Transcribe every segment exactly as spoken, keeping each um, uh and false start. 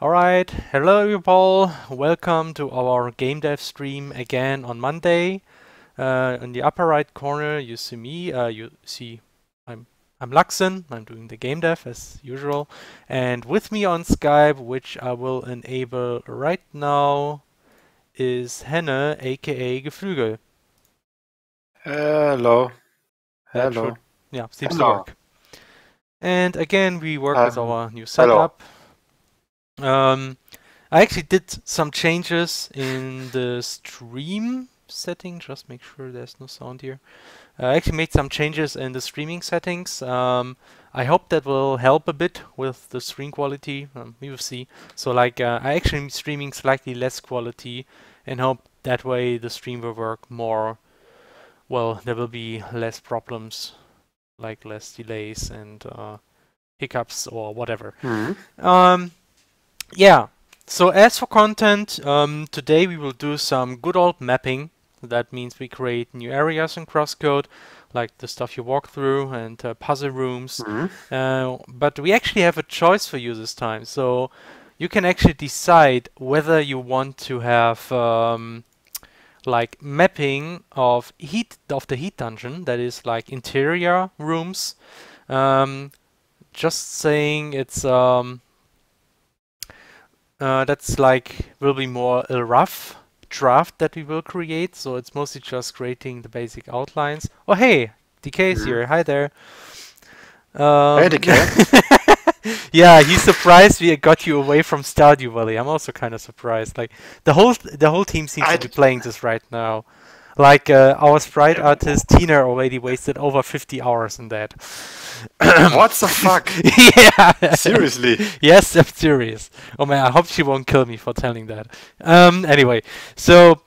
Alright, hello you all, welcome to our game dev stream again on Monday. Uh, in the upper right corner you see me, uh, you see I'm, I'm Luxen, I'm doing the game dev as usual. And with me on Skype, which I will enable right now, is Henne, aka Geflügel. Hello. Hello. Should, yeah, seems hello. to work. And again we work um, with our new setup. Hello. Um, I actually did some changes in the stream setting, just make sure there's no sound here. I actually made some changes in the streaming settings. Um, I hope that will help a bit with the stream quality, um, we will see. So like, uh, I actually am streaming slightly less quality and hope that way the stream will work more. Well, there will be less problems, like less delays and uh, hiccups or whatever. Mm-hmm. Um. Yeah, so as for content, um, today we will do some good old mapping. That means we create new areas in CrossCode, like the stuff you walk through and uh, puzzle rooms. Mm-hmm. uh, but we actually have a choice for you this time. So you can actually decide whether you want to have um, like mapping of heat of the heat dungeon, that is like interior rooms. Um, just saying it's... Um, Uh, that's like will be more a rough draft that we will create, so it's mostly just creating the basic outlines. Oh hey, D K is here. Hi there. Um, hey D K. Yeah, he's surprised we got you away from Stardew Valley. I'm also kind of surprised. Like the whole the whole team seems I'd... to be playing this right now. Like uh, our sprite artist Tina already wasted over fifty hours in that. What the fuck? Yeah. Seriously? Yes, I'm serious. Oh man, I hope she won't kill me for telling that. Um. Anyway, so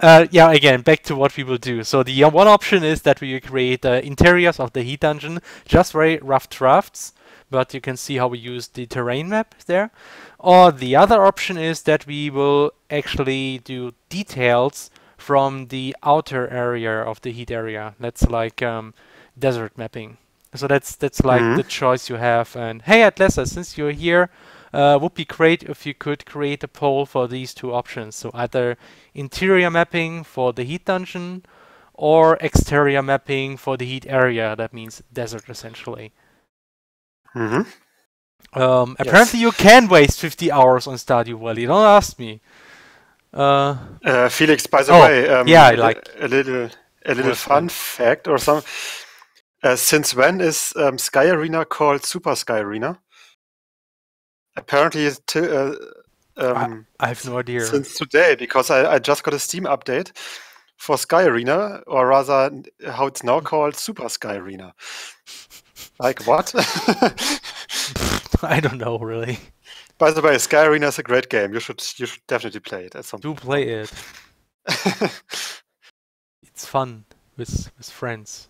uh, yeah, again, back to what we will do. So the uh, one option is that we create uh, interiors of the heat dungeon, just very rough drafts, but you can see how we use the terrain map there. Or the other option is that we will actually do details from the outer area of the heat area. That's like um, desert mapping. So that's that's like mm-hmm. the choice you have. And hey, Atlessa, since you're here, uh, would be great if you could create a poll for these two options. So either interior mapping for the heat dungeon or exterior mapping for the heat area. That means desert, essentially. Mm-hmm. Um, yes. Apparently you can waste fifty hours on Stardew Valley. Don't ask me. Uh, uh, Felix, by the oh, way, um, yeah, I like a, a little, a little fun fact or some. Uh, since when is um, Sky Arena called Super Sky Arena? Apparently, t uh, um, I, I have no idea. Since today, because I, I just got a Steam update for Sky Arena, or rather, how it's now called Super Sky Arena. Like what? I don't know, really. By the way, Sky Arena is a great game. You should you should definitely play it at some point. Do play it. It's fun with with friends.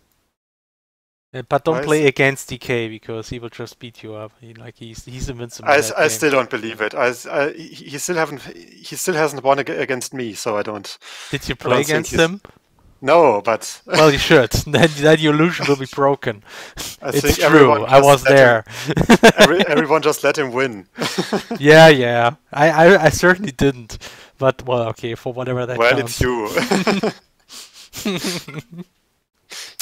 Uh, but don't I play against D K because he will just beat you up. He, like he's he's invincible. I, I still don't believe it. I, I he still haven't he still hasn't won against me, so I don't. Did you play against him? No, but well, you should. Then that illusion will be broken. I it's think true. I was there. Him, every, everyone just let him win. yeah, yeah. I, I, I certainly didn't. But well, okay, for whatever that. Well, counts. It's you.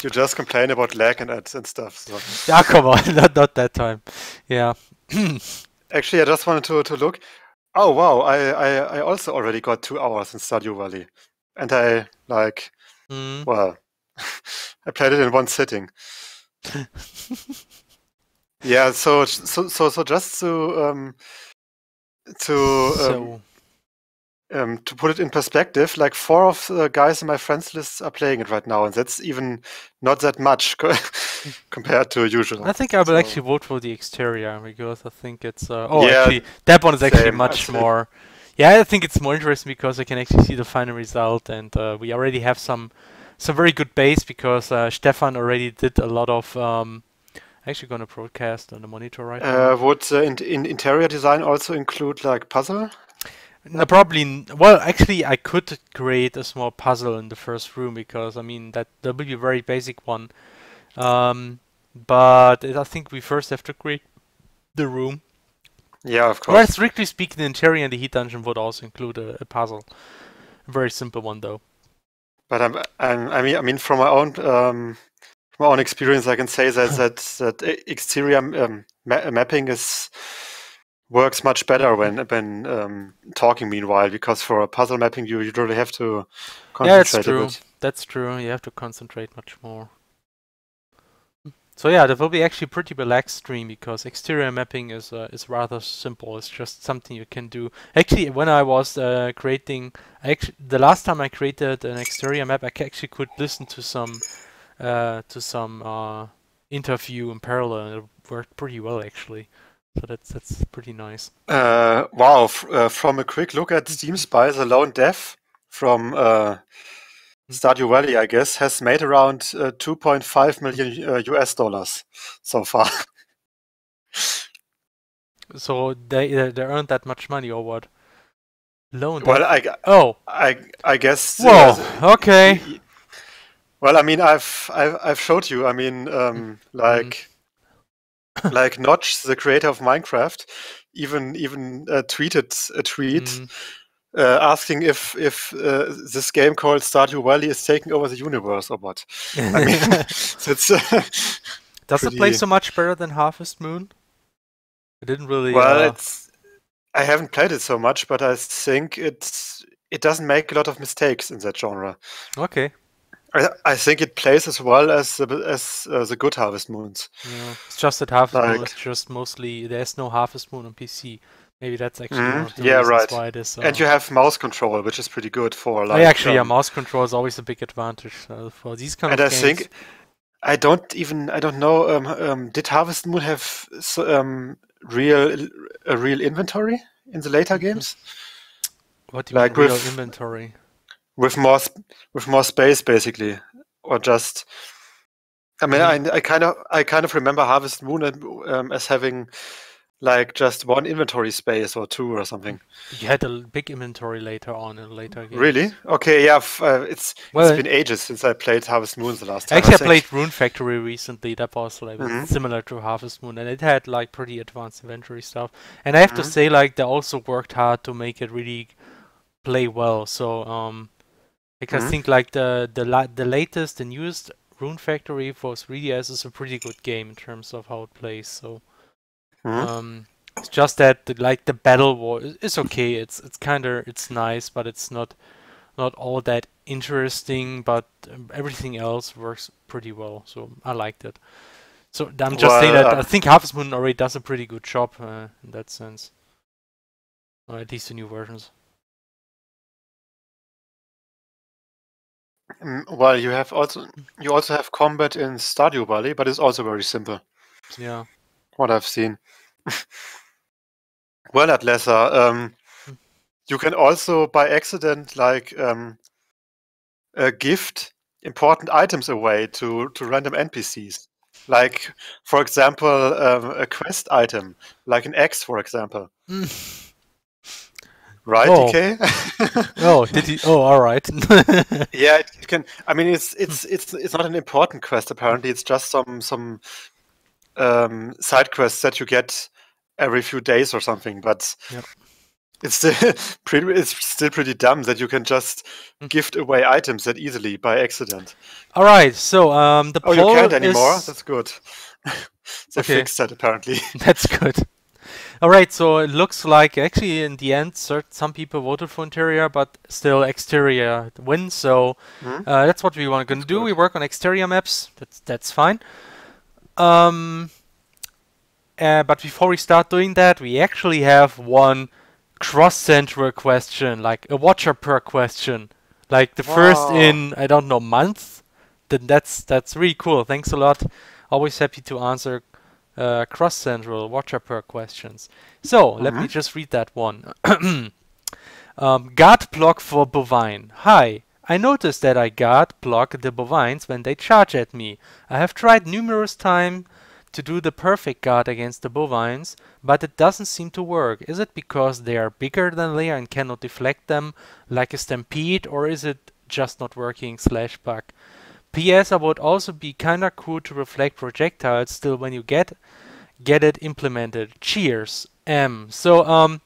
You just complain about lag and and stuff. So. Yeah, come on, not not that time. Yeah. Actually, I just wanted to to look. Oh wow, I I, I also already got two hours in Stardew Valley, and I like. Mm. Well, I played it in one sitting. Yeah, so so so so just to um, to um, so. um, to put it in perspective, like four of the guys in my friends list are playing it right now, and that's even not that much co compared to usual. I think I will so. actually vote for the exterior because I think it's uh, oh yeah, actually that one is actually same, much actually. more. Yeah, I think it's more interesting because I can actually see the final result, and uh, we already have some some very good base because uh, Stefan already did a lot of. Um, actually, going to broadcast on the monitor right uh, now. Would uh, in, in interior design also include like puzzle? No, probably. Well, actually, I could create a small puzzle in the first room because I mean that that would be a very basic one. Um, but I think we first have to create the room. Yeah, of course. Well, strictly speaking, the interior and the heat dungeon would also include a, a puzzle. A very simple one, though. But I'm, I'm, I mean, I mean, from my own um, from my own experience, I can say that that, that exterior um, ma mapping is works much better when when um, talking. Meanwhile, because for a puzzle mapping, you you really have to concentrate. Yeah, that's true. A bit. That's true. You have to concentrate much more. So yeah, that will be actually pretty relaxed stream because exterior mapping is uh, is rather simple. It's just something you can do. Actually, when I was uh, creating, I actually, the last time I created an exterior map, I actually could listen to some uh, to some uh, interview in parallel. It worked pretty well actually. So that's that's pretty nice. Uh, wow! F uh, from a quick look at Steam Spy, the lone dev from. Uh Stardew Valley, I guess, has made around uh, two point five million uh, U S dollars so far. So they uh, they earned that much money or what? Loan. Well, I oh, I I guess. Whoa. Uh, okay. Well, I mean, I've I've, I've showed you. I mean, um, like mm. like Notch, the creator of Minecraft, even even uh, tweeted a tweet. Mm. Uh, asking if if uh, this game called Stardew Valley is taking over the universe or what? I mean, it's uh, does pretty... it play so much better than Harvest Moon? I didn't really. Well, uh... it's I haven't played it so much, but I think it's it doesn't make a lot of mistakes in that genre. Okay. I, I think it plays as well as the, as uh, the good Harvest Moons. Yeah, it's just that Harvest like... Moon is just mostly there's no Harvest Moon on P C. Maybe that's actually mm-hmm. one of the yeah, right. why it is. Uh... And you have mouse control, which is pretty good for like. Oh, yeah, actually, um... yeah, mouse control is always a big advantage uh, for these kind and of I games. And I think I don't even I don't know. Um, um, did Harvest Moon have um, real a real inventory in the later games? What do you like mean real with, inventory? With more with more space, basically, or just. I mean, mm-hmm. I, I kind of I kind of remember Harvest Moon um, as having. Like just one inventory space or two or something. You had a big inventory later on in later games. Really? Okay, yeah. F uh, it's well, it's been ages since I played Harvest Moon the last time. Actually, I, I played Rune Factory recently. That was like mm-hmm. similar to Harvest Moon, and it had like pretty advanced inventory stuff. And I have mm-hmm. to say, like they also worked hard to make it really play well. So, um, like mm-hmm. I think like the the la the latest, the newest Rune Factory for three D S is a pretty good game in terms of how it plays. So. Mm-hmm. Um, it's just that the, like the battle war is okay. It's it's kind of it's nice, but it's not not all that interesting. But um, everything else works pretty well, so I liked it. So I'm just well, saying that uh, I think Harvest Moon already does a pretty good job uh, in that sense, or at least the new versions. Well, you have also you also have combat in Stardew Valley, but it's also very simple. Yeah. What I've seen. Well, Atlessa, um, you can also by accident like um, uh, gift important items away to to random N P Cs. Like, for example, um, a quest item, like an axe, for example. Right, oh. D K? Oh, did he? Oh, all right. Yeah, it can. I mean, it's it's it's it's not an important quest. Apparently, it's just some some. Um, side quests that you get every few days or something, but yep. it's still pretty. It's still pretty dumb that you can just mm. gift away items that easily by accident. All right, so um, the oh, poll you can't anymore. Is... That's good. They okay. fixed that apparently. That's good. All right, so it looks like actually in the end, some people voted for interior, but still exterior wins. So mm. uh, that's what we want to do. Good. We work on exterior maps. That's that's fine. Um, uh, but before we start doing that, we actually have one cross-central question, like a watcher per question, like the wow. first in I don't know months. Then that's that's really cool. Thanks a lot. Always happy to answer uh, cross-central watcher per questions. So mm-hmm. let me just read that one. um, guard block for bovine. Hi. I noticed that I guard block the bovines when they charge at me. I have tried numerous times to do the perfect guard against the bovines, but it doesn't seem to work. Is it because they are bigger than Lea and cannot deflect them like a stampede, or is it just not working slash bug? P S I would also be kinda cool to reflect projectiles still when you get, get it implemented. Cheers. am. So um,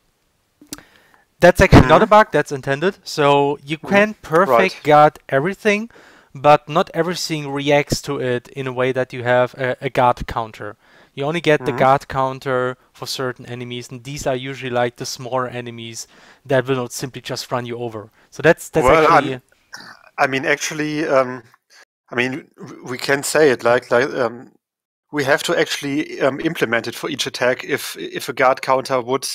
that's actually mm-hmm. not a bug, that's intended. So you can perfect right. guard everything, but not everything reacts to it in a way that you have a, a guard counter. You only get mm-hmm. the guard counter for certain enemies, and these are usually like the smaller enemies that will not simply just run you over. So that's that's well, actually. I'm, I mean, actually, um, I mean, we can say it like like um, we have to actually um, implement it for each attack. If if a guard counter would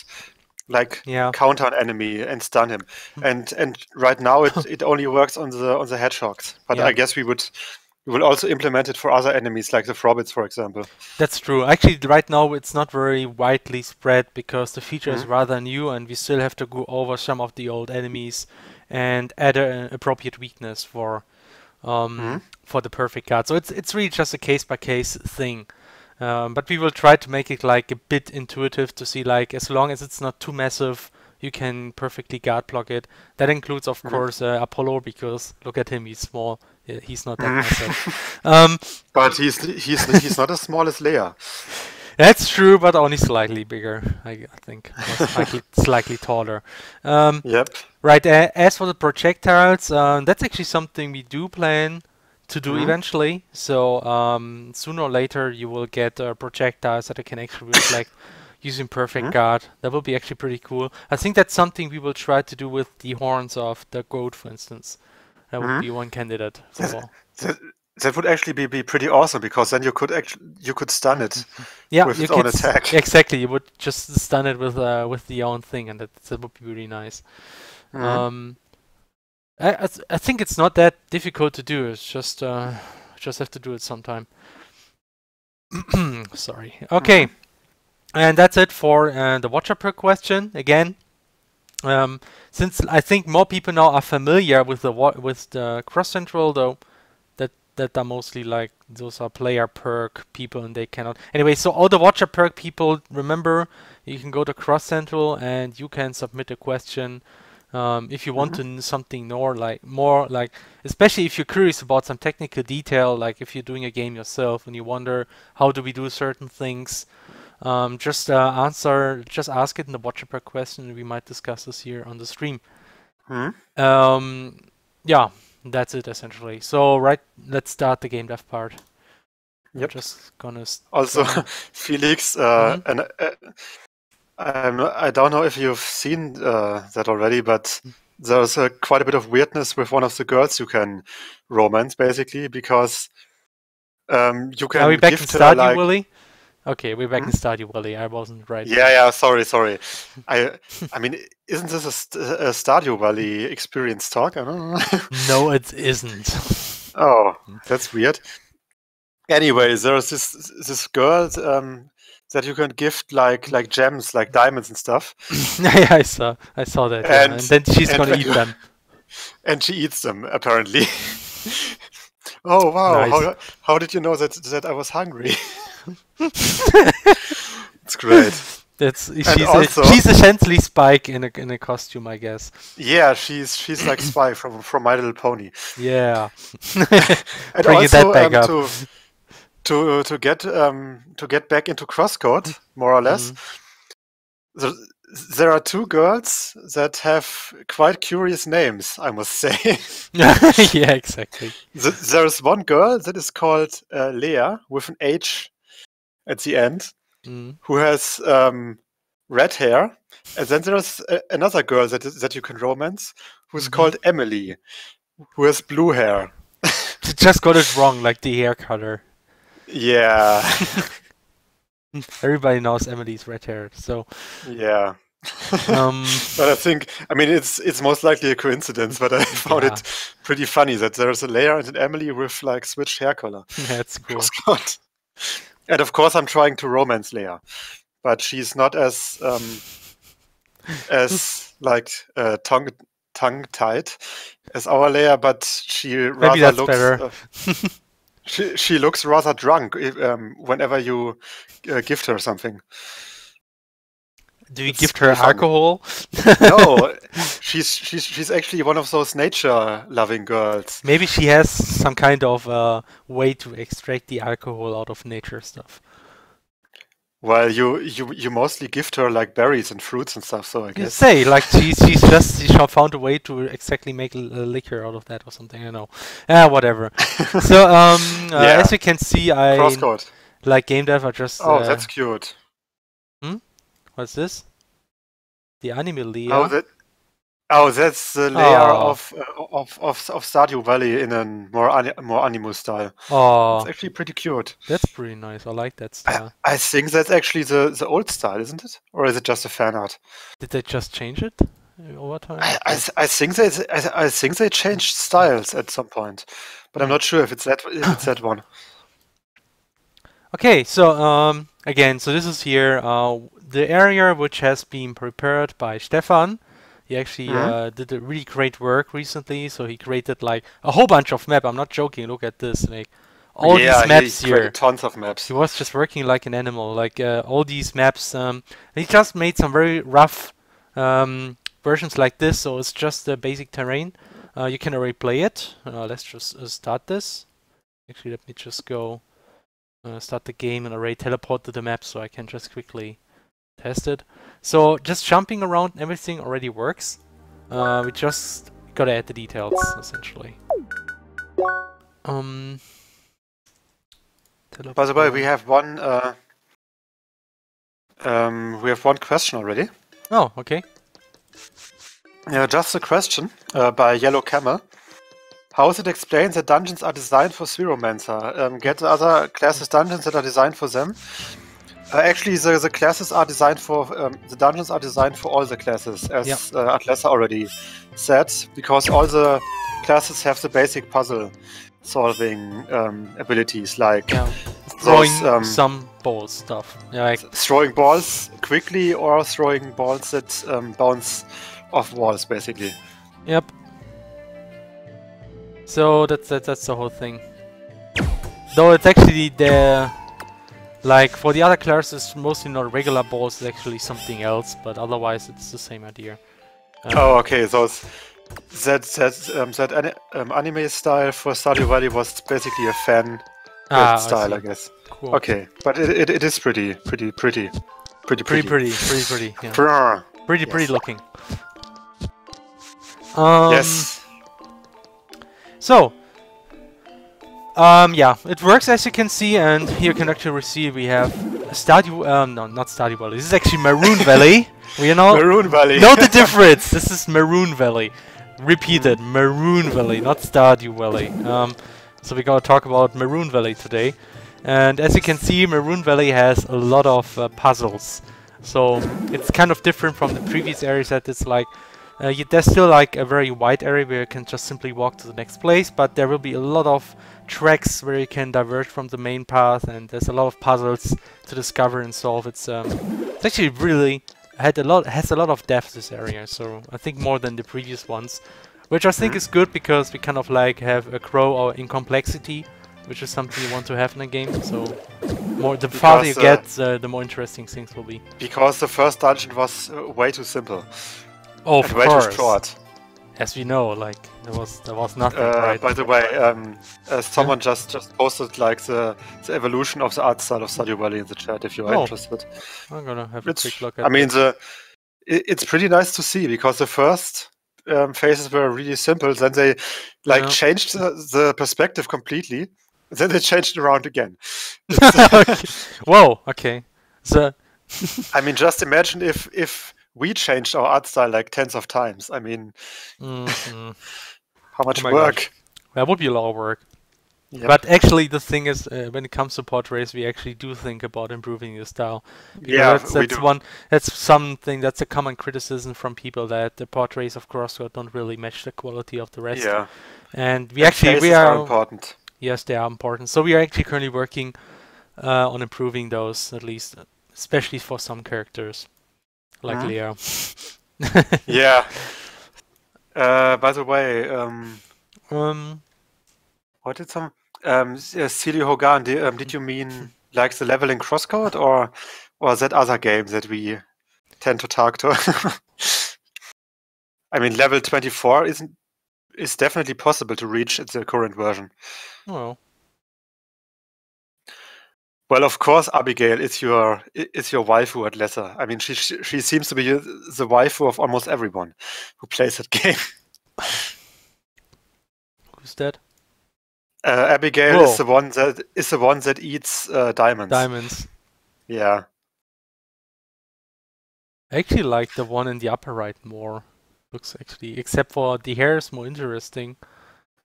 like yeah. counter an enemy and stun him, mm-hmm. and and right now it it only works on the on the headshots. But yeah. I guess we would. You will also implement it for other enemies, like the Frobbits, for example. That's true. Actually, right now it's not very widely spread because the feature mm-hmm. is rather new, and we still have to go over some of the old enemies and add an appropriate weakness for um, mm-hmm. for the perfect guard. So it's it's really just a case by case thing. Um, but we will try to make it like a bit intuitive to see, like as long as it's not too massive, you can perfectly guard block it. That includes, of mm-hmm. course, uh, Apollo, because look at him, he's small. He's not that myself. Um But he's he's he's not as small as Lea. That's true, but only slightly bigger, I, I think. Or slightly, slightly taller. Um, yep. Right. Uh, as for the projectiles, um, that's actually something we do plan to do mm-hmm. eventually. So um, sooner or later, you will get uh, projectiles that I can actually reflect using perfect mm-hmm. guard. That will be actually pretty cool. I think that's something we will try to do with the horns of the goat, for instance. That would mm-hmm. be one candidate. So. That, that would actually be, be pretty awesome, because then you could actually you could stun it yeah, with its own attack. Exactly, you would just stun it with uh, with the own thing, and that, that would be really nice. Mm-hmm. Um, I I, th I think it's not that difficult to do. It's just uh, just have to do it sometime. Sorry. Okay, mm-hmm. and that's it for uh, the watcher per question again. Um, since I think more people now are familiar with the wa with the cross central, though, that that are mostly like those are player perk people, and they cannot anyway. So all the watcher perk people, remember, you can go to cross central and you can submit a question um, if you want mm-hmm. to know something more, like more like especially if you're curious about some technical detail, like if you're doing a game yourself and you wonder how do we do certain things. Um, just uh, answer, just ask it in the watcher per question, and we might discuss this here on the stream. Hmm. Um, yeah, that's it essentially. So, right, let's start the game dev part. Yep. I'm just gonna. Also, Felix, uh, mm-hmm. and uh, um, I don't know if you've seen uh, that already, but there's uh, quite a bit of weirdness with one of the girls you can romance, basically, because um, you can. Are we back gift in Stardew, like, Willy? Okay, we're back mm-hmm. in Stardew Valley. I wasn't right. Yeah, there. yeah. Sorry, sorry. I, I mean, isn't this a, st a Stardew Valley experience talk? I don't know. No, it isn't. Oh, that's weird. Anyway, there's this this girl um, that you can gift like like gems, like diamonds and stuff. Yeah, I saw, I saw that. And, yeah. and then she's and gonna eat them. And she eats them, apparently. Oh wow! Nice. How, how did you know that that I was hungry? It's great. That's she's, also, a, she's essentially Spike in a in a costume, I guess. Yeah, she's she's like Spike from from My Little Pony. Yeah. And Bring also, that back um, up. To, to to get um to get back into CrossCode, more or less. Mm-hmm. there, there are two girls that have quite curious names, I must say. Yeah, exactly. The, there is one girl that is called uh, Lea with an H at the end, mm. who has um, red hair, and then there's a, another girl that that you can romance, who's mm-hmm. called Emily, who has blue hair. You just got it wrong, like the hair color. Yeah. Everybody knows Emily's red hair, so yeah. um, but I think, I mean, it's it's most likely a coincidence, but I found yeah. it pretty funny that there's a Lea and an Emily with like switched hair color. That's cool. And of course, I'm trying to romance Lea, but she's not as um, as like uh, tongue tongue tied as our Lea, but she Maybe rather looks. Uh, She, she looks rather drunk um, whenever you uh, gift her something. Do you it's gift her alcohol? No, she's she's she's actually one of those nature-loving girls. Maybe she has some kind of uh, way to extract the alcohol out of nature stuff. Well, you, you you mostly gift her like berries and fruits and stuff, so I guess. You say, like, she, she's just, she found a way to exactly make a liquor out of that or something, I don't know. Ah, whatever. So, um, uh, yeah. As you can see, I, CrossCode. like, game dev, I just... Oh, uh, that's cute. Hmm? What's this? The anime Lea. Oh, that, oh that's the Lea oh. of, uh, of, of of Stardew Valley in a more ani more anime style. Oh, it's actually pretty cute. That's pretty nice. I like that style. I, I think that's actually the the old style, isn't it? Or is it just a fan art? Did they just change it over time? I I, I think they I, I think they changed styles at some point, but I'm not sure if it's that if it's that one. Okay, so um again, so this is here. Uh, The area which has been prepared by Stefan. He actually mm-hmm. uh, did a really great work recently. So he created like a whole bunch of maps. I'm not joking. Look at this, like all yeah, these maps he here. Yeah, tons of maps. He was just working like an animal. Like uh, all these maps. Um, he just made some very rough um, versions like this. So it's just the basic terrain. Uh, you can already play it. Uh, let's just uh, start this. Actually, let me just go uh, start the game and already teleport to the map so I can just quickly test it. So just jumping around, everything already works. Uh, we just gotta add the details, essentially. Um. By the way, we have one. Uh, um, we have one question already. Oh, okay. Yeah, just a question uh, by Yellow Camel. How is it explained that dungeons are designed for Spheromancer? Um, get the other classes dungeons that are designed for them. Uh, actually, the, the classes are designed for um, the dungeons are designed for all the classes, as yep. uh, Atlessa already said, because all the classes have the basic puzzle-solving um, abilities, like yeah. throwing those, um, some ball stuff, yeah, like throwing balls quickly or throwing balls that um, bounce off walls, basically. Yep. So that's that, that's the whole thing. Though it's actually the. Like, for the other classes, mostly not regular balls, it's actually something else, but otherwise it's the same idea. Um, oh, okay, so it's that, that, um, that an um, anime style for Stardew Valley was basically a fan ah, style, I, I guess. Cool. Okay, but it, it, it is pretty, pretty, pretty, pretty, pretty, pretty, pretty, pretty, pretty, yeah. pretty, pretty, yes. pretty looking. Um, yes. So. Um, yeah, it works as you can see, and here you can actually see we have Stardew, um, no, not Stardew Valley, this is actually Maroon Valley. We are now Maroon Valley. Note the difference, this is Maroon Valley. Repeated, Maroon Valley, not Stardew Valley. Um, so we're gonna talk about Maroon Valley today. And as you can see, Maroon Valley has a lot of uh, puzzles. So it's kind of different from the previous areas that it's like, Uh, you, there's still like a very wide area where you can just simply walk to the next place, but there will be a lot of tracks where you can diverge from the main path, and there's a lot of puzzles to discover and solve. It's, um, it's actually really had a lot has a lot of depth, this area, so I think more than the previous ones, which I think is good because we kind of like have a grow in complexity, which is something you want to have in a game. So more the because farther you uh, get, uh, the more interesting things will be. Because the first dungeon was uh, way too simple. Oh, of course. As we know, like there was there was nothing. Uh, right. By the way, um, uh, someone yeah. just just posted like the the evolution of the art style of Stardew Valley in the chat. If you are oh. interested, I'm gonna have it's, a quick look at. I mean, that. the it, it's pretty nice to see because the first um, phases were really simple. Then they like yeah. changed the, the perspective completely. Then they changed it around again. okay. Whoa. Okay. So, I mean, just imagine if if. we changed our art style like tens of times. I mean, mm-hmm. how much oh work? Gosh. That would be a lot of work. Yep. But actually, the thing is, uh, when it comes to portraits, we actually do think about improving your style. You yeah, know, that's, that's we do. one. That's something that's a common criticism from people that the portraits of CrossCode don't really match the quality of the rest. Yeah, and we and actually we are, are important. Yes, they are important. So we are actually currently working uh, on improving those, at least, especially for some characters. Like mm. Lea. yeah. Uh, by the way, um, um, what did some um, Celio Hogan? Did, um, did you mean like the level in CrossCode, or or that other game that we tend to talk to? I mean, level twenty-four isn't is definitely possible to reach at the current version. Oh. Well, of course, Abigail is your is your waifu at Atlessa. I mean, she, she she seems to be the waifu of almost everyone who plays that game. Who's that? Uh, Abigail Whoa. is the one that is the one that eats uh, diamonds. Diamonds. Yeah. I actually like the one in the upper right more. Looks actually, except for the hair is more interesting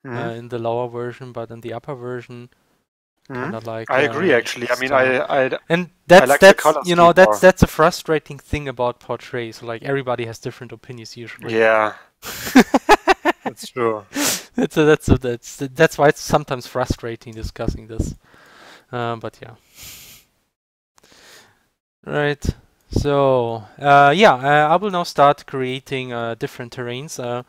mm-hmm. uh, in the lower version, but in the upper version. Mm-hmm. Like, I uh, agree, actually. I mean, I, I and that's I like that's you know that's more. that's a frustrating thing about portraits. So, like, everybody has different opinions usually. Yeah, that's true. That's a, that's a, that's a, that's why it's sometimes frustrating discussing this. Um, but yeah, right. So uh, yeah, uh, I will now start creating uh, different terrains. Uh,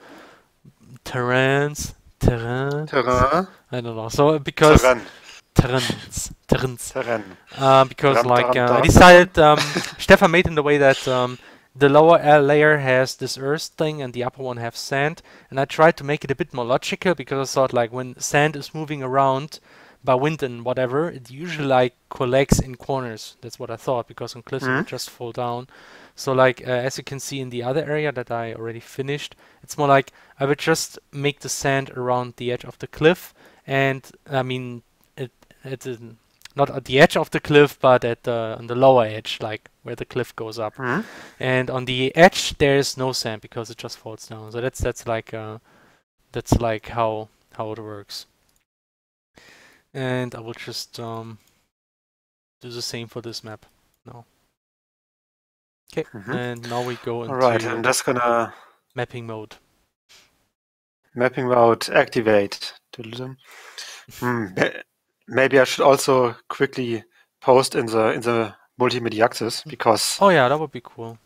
terrains, terrain, terrain. I don't know. So because. Terrain. Terrens, terrens. Terren. Uh, because ram, like ram, uh, ram. I decided, um, Stefan made in the way that um, the lower layer has this earth thing and the upper one has sand, and I tried to make it a bit more logical because I thought like when sand is moving around by wind and whatever, it usually like collects in corners. That's what I thought because on cliffs mm-hmm. it just fall down. So like uh, as you can see in the other area that I already finished, it's more like I would just make the sand around the edge of the cliff, and I mean. It's not at the edge of the cliff, but at the, on the lower edge, like where the cliff goes up. Mm-hmm. And on the edge, there is no sand because it just falls down. So that's that's like uh, that's like how how it works. And I will just um, do the same for this map now. Okay, mm-hmm. and now we go into All right, I'm just gonna mapping mode. Mapping mode activate. Mm. Maybe I should also quickly post in the in the multimedia access because oh yeah, that would be cool.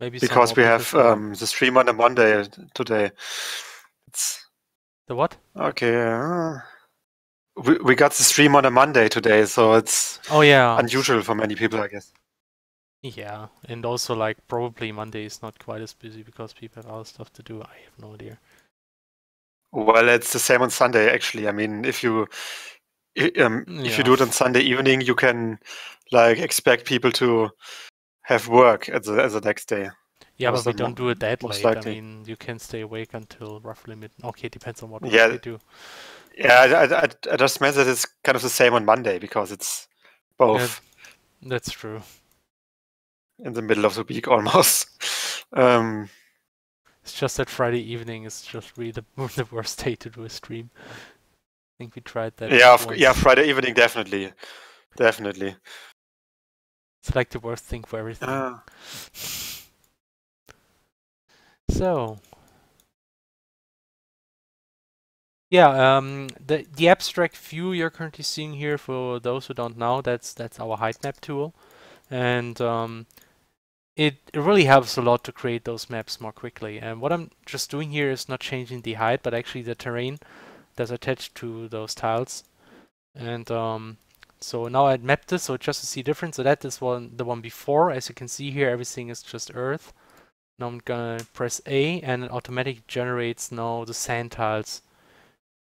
Maybe because we have um, the stream on a Monday today. It's the what? Okay, uh, we we got the stream on a Monday today, so it's oh yeah unusual for many people, I guess. Yeah, and also like probably Monday is not quite as busy because people have other stuff to do. I have no idea. Well, it's the same on Sunday actually. I mean, if you Um, yeah. If you do it on Sunday evening, you can like expect people to have work at the, at the next day. Yeah, but we don't do it that late. Likely. I mean, you can stay awake until roughly mid. Okay, it depends on what yeah. you do. Yeah, I, I, I just meant that it's kind of the same on Monday because it's both. Yeah, that's true. In the middle of the week, almost. um, it's just that Friday evening is just really the, the worst day to do a stream. I think we tried that. Yeah, once. yeah, Friday evening, definitely, definitely. It's like the worst thing for everything. Uh. So, yeah, um, the the abstract view you're currently seeing here, for those who don't know, that's that's our height map tool, and um, it it really helps a lot to create those maps more quickly. And what I'm just doing here is not changing the height, but actually the terrain that's attached to those tiles, and um, so now I mapped this so just to see different. So that is one, the one before. As you can see here, everything is just earth. Now I'm gonna press A, and it automatically generates now the sand tiles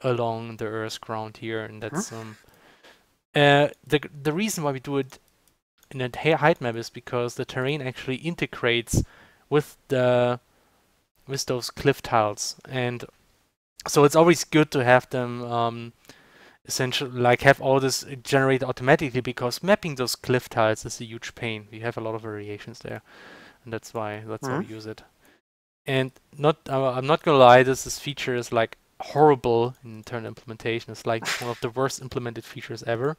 along the earth ground here, and that's mm-hmm. um, uh, the the reason why we do it in a height map is because the terrain actually integrates with the with those cliff tiles and. So it's always good to have them um, essentially like have all this generated automatically because mapping those cliff tiles is a huge pain. We have a lot of variations there, and that's why that's mm-hmm. how we use it. And not uh, I'm not gonna lie, this this feature is like horrible in internal implementation. It's like one of the worst implemented features ever.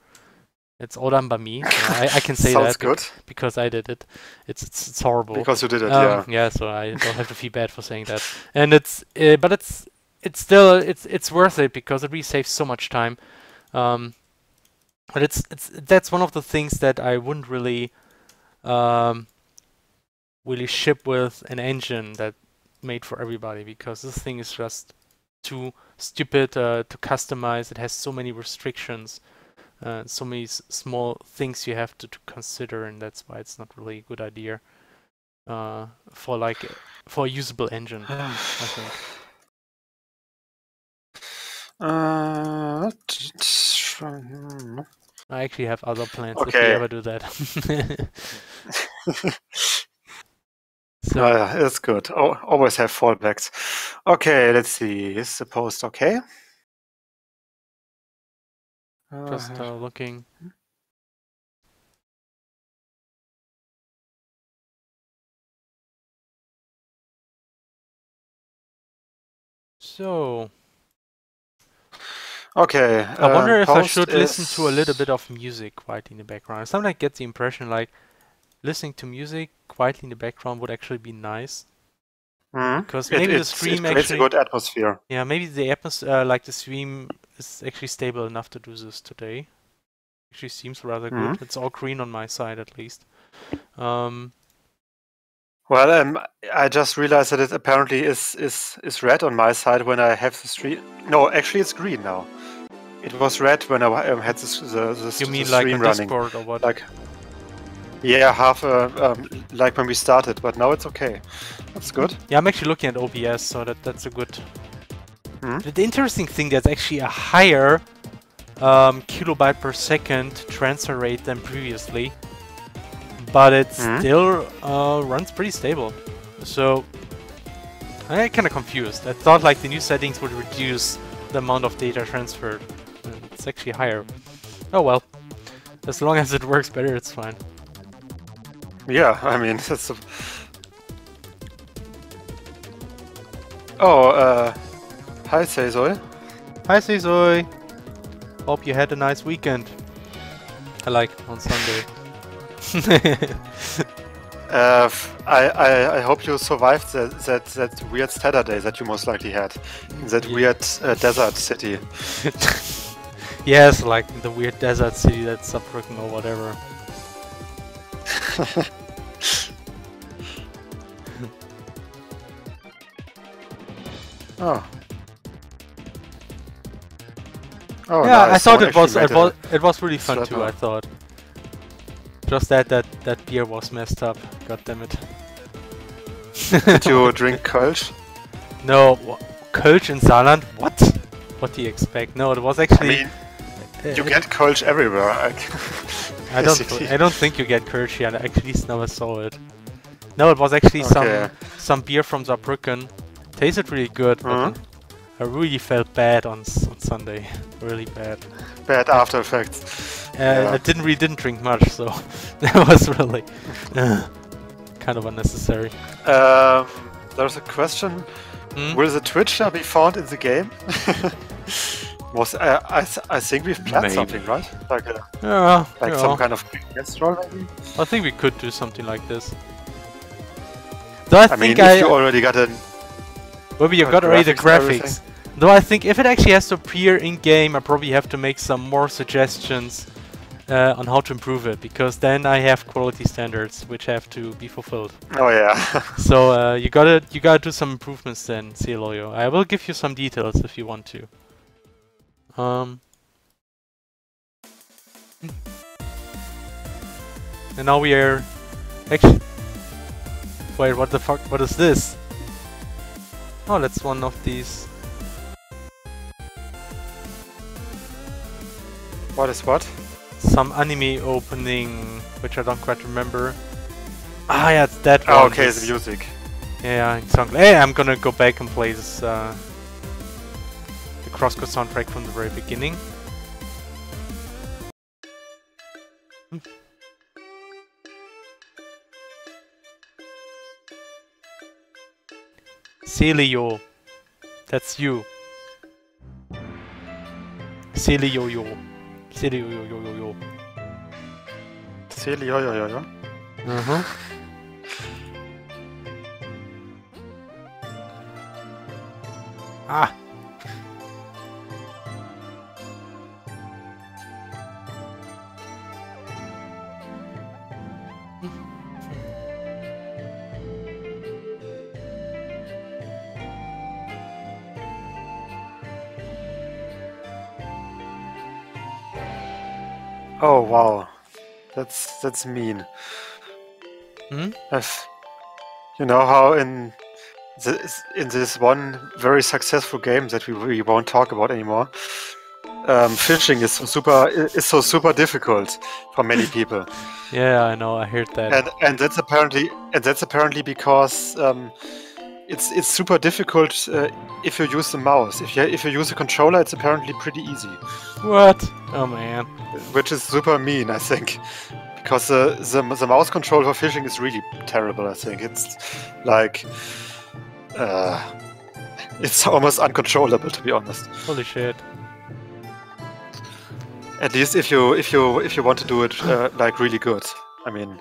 It's all done by me. So I, I can say that good. because I did it. It's, it's it's horrible. Because you did it, um, yeah. Yeah, so I don't have to feel bad for saying that. And it's uh, but it's. It's still it's it's worth it because it really saves so much time, um, but it's it's that's one of the things that I wouldn't really um, really ship with an engine that made for everybody because this thing is just too stupid uh, to customize. It has so many restrictions, uh, so many s small things you have to, to consider, and that's why it's not really a good idea uh, for like for a usable engine. I think. Uh, I actually have other plans okay. if we ever do that. So uh, it's good. Oh, always have fallbacks. Okay, let's see. Is the post okay? Just uh, looking. So. Okay. I wonder uh, if I should is... listen to a little bit of music quietly in the background. Sometimes I get the impression like listening to music quietly in the background would actually be nice. Mm-hmm. Because maybe it, the stream it creates actually a good atmosphere. Yeah, maybe the atmosphere, uh, like the stream, is actually stable enough to do this today. Actually, seems rather mm-hmm. good. It's all green on my side, at least. Um, well, um, I just realized that it apparently is is is red on my side when I have the stream. No, actually, it's green now. It was red when I um, had the the, the, you mean the stream like on running. Discord or what? Like, yeah, half uh, um, like when we started, but now it's okay. That's good. Yeah, I'm actually looking at O B S, so that that's a good. Mm-hmm. The interesting thing that's actually a higher um, kilobyte per second transfer rate than previously, but it mm-hmm. still uh, runs pretty stable. So I'm kind of confused. I thought like the new settings would reduce the amount of data transferred. It's actually higher. Oh well, as long as it works better, it's fine. Yeah, I mean, that's a... Oh, uh... hi, Sezoy. Hi, Sezoy. Hope you had a nice weekend. I like, on Sunday. uh, I, I, I hope you survived the, that, that weird Saturday that you most likely had. In that yeah. weird uh, desert city. Yes, like the weird desert city that's Saarbrücken or whatever. Oh. Oh, yeah, nice. I thought so it was it was it was really fun too. Up. I thought. Just that that that beer was messed up. God damn it! Did you drink Kölsch? No, Kölsch in Saarland. What? What do you expect? No, it was actually. I mean, you uh, get Kölsch everywhere. I don't. I don't think you get Kölsch here. I at least never saw it. No, it was actually okay. some some beer from Saarbrücken. Tasted really good. Mm-hmm. But I really felt bad on, on Sunday, really bad. Bad after effects. Uh, yeah. I didn't really didn't drink much, so that was really uh, kind of unnecessary. Uh, there's a question: hmm? Will the Twitcher be found in the game? Was uh, I? I think we've planned maybe. something, right? Like, a, yeah, like yeah. some kind of guest role, maybe. I think we could do something like this. Though I, I think mean, if I you already got a. Maybe you've got already the graphics. Though I think if it actually has to appear in-game, I probably have to make some more suggestions uh, on how to improve it, because then I have quality standards which have to be fulfilled. Oh yeah. So uh, you gotta you gotta do some improvements then, Celio. I will give you some details if you want to. Um. And now we are actually. Wait, what the fuck? What is this? Oh, that's one of these. What is what? Some anime opening, which I don't quite remember. Ah, yeah, it's that one. Oh, okay, it's the music. Yeah, exactly. Hey, I'm gonna go back and play this, uh, the CrossCode soundtrack from the very beginning. Hm. Celio, that's you. Celio yo, Celio yo yo yo yo. Celio yo yo yo. Uh huh. Ah. Oh wow, that's that's mean. Hmm? I've, you know how in this in this one very successful game that we we won't talk about anymore, um, fishing is super is so super difficult for many people. Yeah, I know. I heard that. And and that's apparently and that's apparently because um, it's it's super difficult uh, if you use the mouse. If you if you use a controller, it's apparently pretty easy. What? Oh man. Which is super mean, I think. Because the, the, the mouse control for fishing is really terrible, I think. It's like... Uh, it's almost uncontrollable, to be honest. Holy shit. At least if you if you, if you want to do it, uh, like, really good. I mean,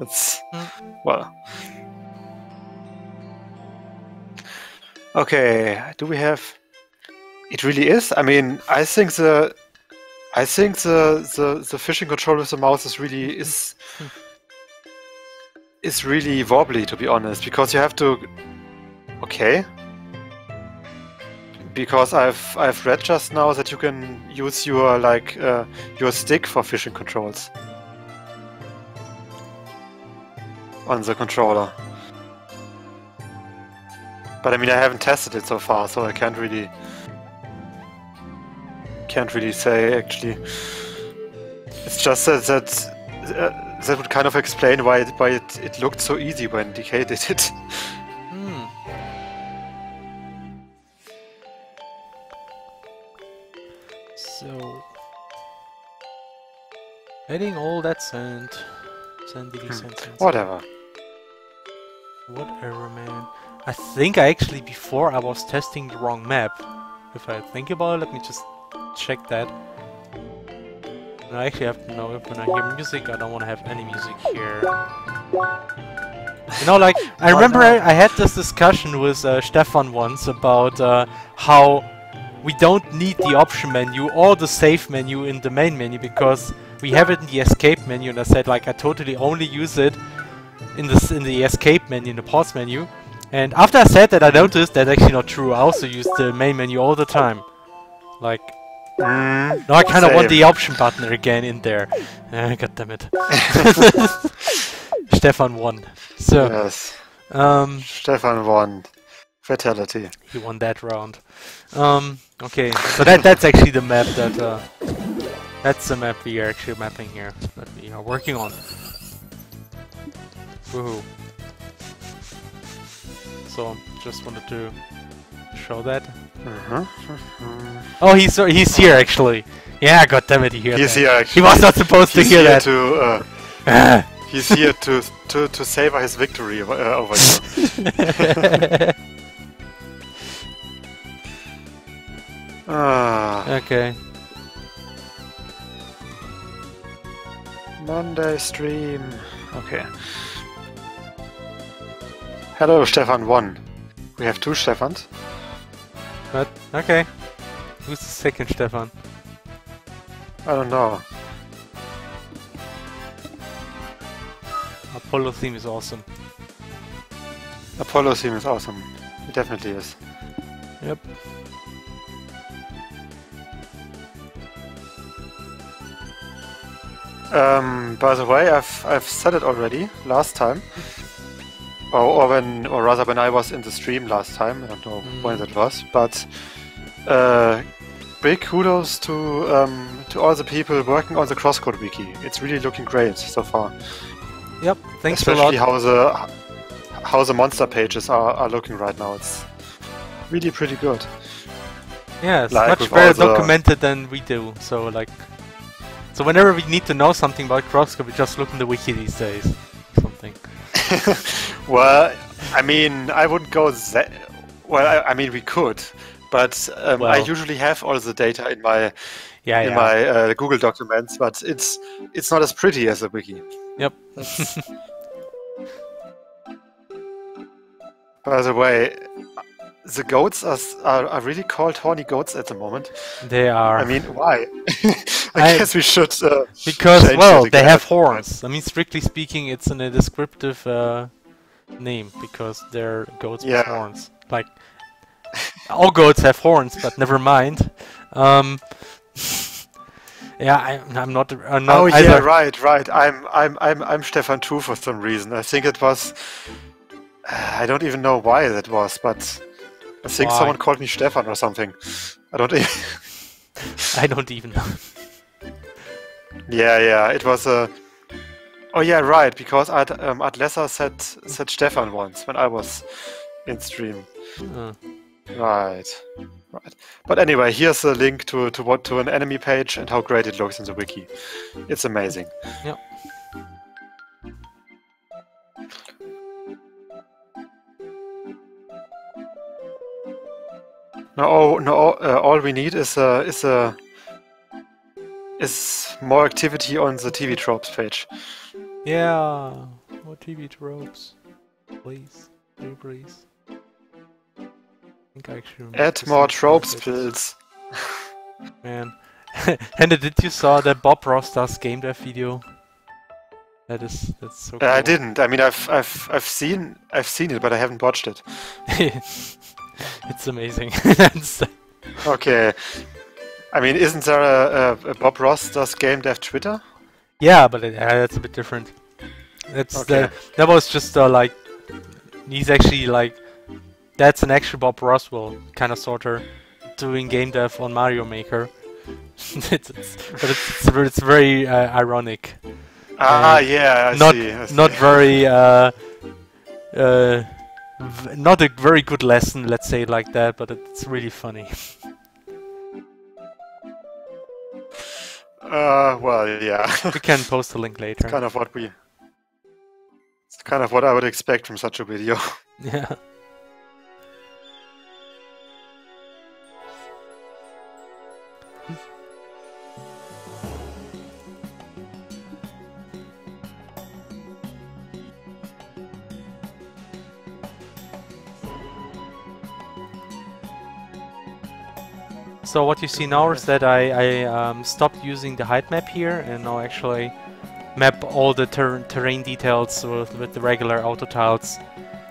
it's... well... Okay, do we have... It really is? I mean, I think the... I think the, the, the fishing control with the mouse is really is is really wobbly, to be honest, because you have to okay. Because I've I've read just now that you can use your like uh, your stick for fishing controls on the controller. But I mean, I haven't tested it so far, so I can't really. Can't really say actually. It's just that that, uh, that would kind of explain why it, why it, it looked so easy when D K did it. Mm. So, adding all that sand, sandy hmm. sand, sand, whatever, whatever, man. I think I actually before I was testing the wrong map. If I think about it, let me just. Check that. No, I actually have to know if when I hear music, I don't want to have any music here. You know, like, I remember I, I had this discussion with uh, Stefan once about uh, how we don't need the option menu or the save menu in the main menu because we have it in the escape menu, and I said, like, I totally only use it in, this, in the escape menu, in the pause menu. And after I said that, I noticed that's actually not true. I also use the main menu all the time. Like... Mm, no, I kind of want the option button again in there. Uh, God damn it. Stefan won. So, yes. Um, Stefan won. Fatality. He won that round. Um, okay, so that that's actually the map that... Uh, that's the map we are actually mapping here. That we are working on. Woohoo. So, just wanted to show that. Mm-hmm. Oh, he's uh, he's here actually. Yeah, goddammit, he heard He's that. Here. Actually. He was not supposed he's to hear here that. To, uh, he's here to to to savor his victory uh, over here. ah. Okay. Monday stream. Okay. Hello, Stefan one. We have two Stefans. But, okay. Who's the second Stefan? I don't know. Apollo theme is awesome. Apollo theme is awesome. It definitely is. Yep. Um, by the way, I've I've said it already last time. Or when, or rather, when I was in the stream last time, I don't know mm. when that was, but uh, big kudos to um, to all the people working on the CrossCode wiki. It's really looking great so far. Yep, thanks Especially a lot. Especially how the how the monster pages are, are looking right now. It's really pretty good. Yeah, it's like much better documented than we do. So like, so whenever we need to know something about CrossCode, we just look in the wiki these days. Something. Well, I mean, I wouldn't go that... Well, I, I mean, we could, but um, well, I usually have all the data in my yeah, in yeah. my uh, Google documents, but it's it's not as pretty as a wiki. Yep. By the way, the goats are, are are really called horny goats at the moment. They are. I mean, why? I, I guess we should. Uh, because well, they have horns. I mean, strictly speaking, it's in a descriptive uh, name because they're goats yeah. with horns. Like all goats have horns, but never mind. Um, yeah, I, I'm not. I'm not oh either. yeah, right, right. I'm I'm I'm I'm Stefan two for some reason. I think it was. I don't even know why that was, but. I think Why? someone called me Stefan or something. I don't even... I don't even know. Yeah, yeah, it was a... Oh yeah, right, because Ad, um, Atlessa said, said Stefan once, when I was in stream. Uh. Right, right. But anyway, here's a link to, to, what, to an enemy page and how great it looks in the wiki. It's amazing. Yeah. No, no. Uh, all we need is a is a is more activity on the T V tropes page. Yeah, more T V tropes, please, do please. I think I actually add more tropes, please. Man, Henne, did you saw that Bob Ross's game dev video? That is that's so. Cool. Uh, I didn't. I mean, I've I've I've seen I've seen it, but I haven't watched it. It's amazing. Okay. I mean, isn't there a, a, a Bob Ross does game dev Twitter? Yeah, but it, uh, that's a bit different. That's okay. the, that was just uh, like he's actually like that's an actual Bob Roswell kind of sorter doing game dev on Mario Maker. it's, it's, but it's it's very uh, ironic. Ah, uh, yeah, I not see, I see. Not very. Uh, uh, V not a very good lesson, let's say it like that, but it's really funny. Uh, well, yeah. We can post a link later. It's kind of what we... It's kind of what I would expect from such a video. Yeah. So what you see now is that I, I um, stopped using the height map here and now actually map all the ter terrain details with, with the regular auto tiles.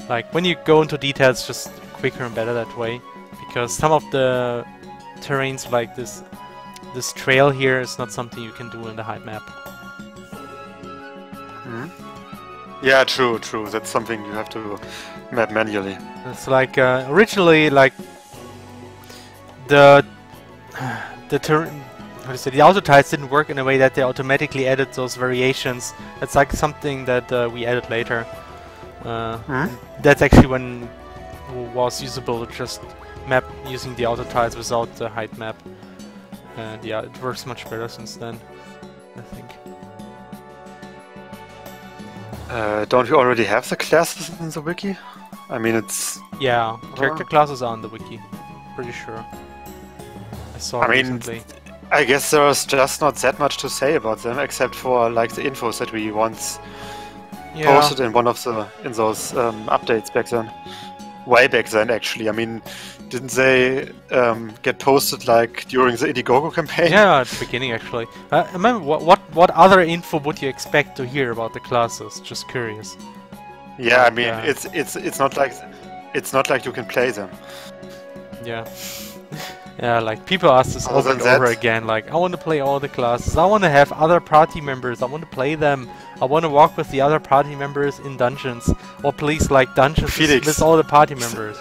Like when you go into details, just quicker and better that way, because some of the terrains like this, this trail here is not something you can do in the height map. Mm-hmm. Yeah, true, true. That's something you have to map manually. It's like uh, originally like the The ter the auto tiles didn't work in a way that they automatically added those variations. That's like something that uh, we added later. Uh, mm-hmm. That's actually when it was usable to just map using the auto tiles without the height map. And yeah, it works much better since then, I think. Uh, don't we already have the classes in the wiki? I mean, it's... Yeah, character uh, classes are on the wiki, pretty sure. I mean, I guess there's just not that much to say about them, except for like the infos that we once yeah. posted in one of the in those um, updates back then, way back then actually. I mean, didn't they um, get posted like during the Indiegogo campaign? Yeah, at the beginning actually. Uh, I remember what, what what other info would you expect to hear about the classes? Just curious. Yeah, like, I mean, uh, it's it's it's not like it's not like you can play them. Yeah. Yeah, like people ask us over and over again, like, I want to play all the classes, I want to have other party members, I want to play them, I want to walk with the other party members in dungeons, or please, like, dungeons with all the party members.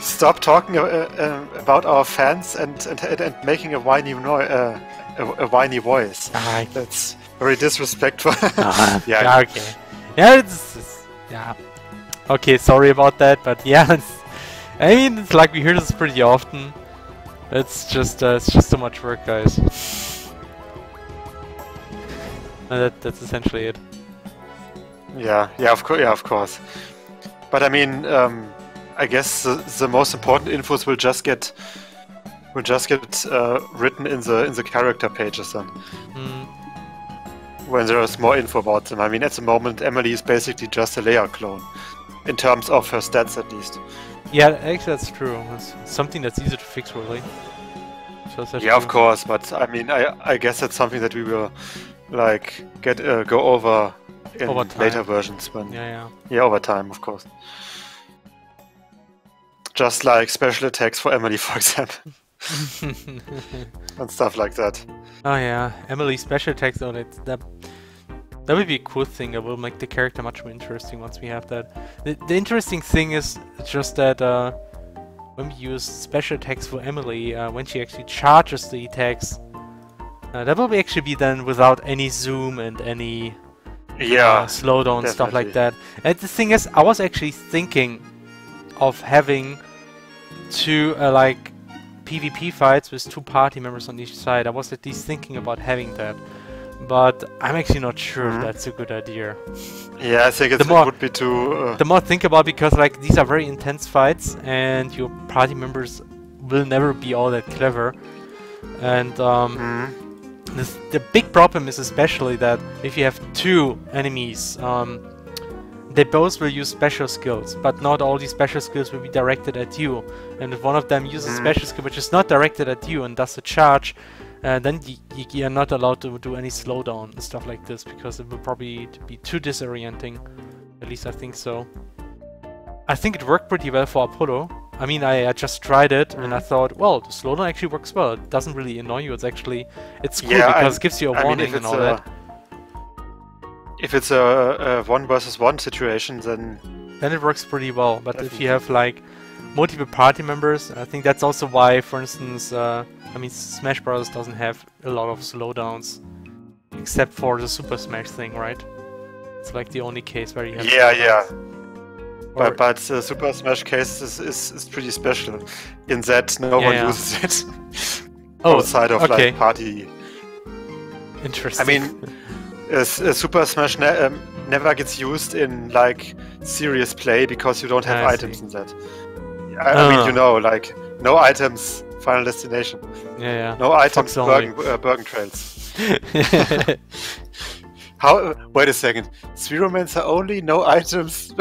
Stop talking uh, uh, about our fans and, and, and making a whiny, no uh, a, a whiny voice. Uh, That's very disrespectful. uh, yeah. yeah, okay. Yeah, it's, it's... Yeah. Okay, sorry about that, but yeah, it's... I mean, it's like we hear this pretty often. It's just, uh, it's just so much work, guys. And that, that's essentially it. Yeah, yeah, of course, yeah, of course. But I mean, um, I guess the, the most important infos will just get, will just get uh, written in the in the character pages then. Mm. When there is more info about them. I mean, at the moment, Emily is basically just a Lea clone, in terms of her stats, at least. Yeah, actually that's true. It's something that's easy to fix, really. So yeah, true. Of course, but I mean, I I guess that's something that we will, like, get uh, go over in over later versions. When yeah, yeah, yeah, over time, of course. Just like special attacks for Emily, for example, and stuff like that. Oh yeah, Emily special attacks. Oh, that that that would be a cool thing. That will make the character much more interesting once we have that. The, the interesting thing is just that uh, when we use special attacks for Emily, uh, when she actually charges the attacks, uh, that will actually be done without any zoom and any yeah, uh, slowdown definitely. Stuff like that. And the thing is, I was actually thinking of having two uh, like PvP fights with two party members on each side. I was at least thinking about having that. But I'm actually not sure mm-hmm. if that's a good idea. Yeah, I think it's, the more, it would be too... Uh... The more I think about, because like these are very intense fights and your party members will never be all that clever. And um, mm-hmm. this, the big problem is especially that if you have two enemies, um, they both will use special skills, but not all these special skills will be directed at you. And if one of them uses mm-hmm. a special skill which is not directed at you and does a charge, Uh, then you're not allowed to do any slowdown and stuff like this, because it will probably be too disorienting. At least I think so. I think it worked pretty well for Apollo. I mean, I, I just tried it mm. and I thought, well, the slowdown actually works well. It doesn't really annoy you. It's actually, it's cool yeah, because I, it gives you a I warning mean, and all a, that. If it's a, a one versus one situation, then... Then it works pretty well. But definitely. If you have like multiple party members, I think that's also why, for instance, uh, I mean, Smash Bros. Doesn't have a lot of slowdowns, except for the Super Smash thing, right? It's like the only case where you have yeah, slowdowns. Yeah. Or but but the Super Smash case is, is, is pretty special, in that no yeah, one yeah. uses it oh, outside of okay. like party. Interesting. I mean, uh, uh, Super Smash ne um, never gets used in like serious play because you don't have I items see. in that. I, oh. I mean, you know, like no items. Final Destination. Yeah, yeah. No items, Bergen, uh, Bergen Trails. How? Uh, wait a second. Spheromancer only, no items,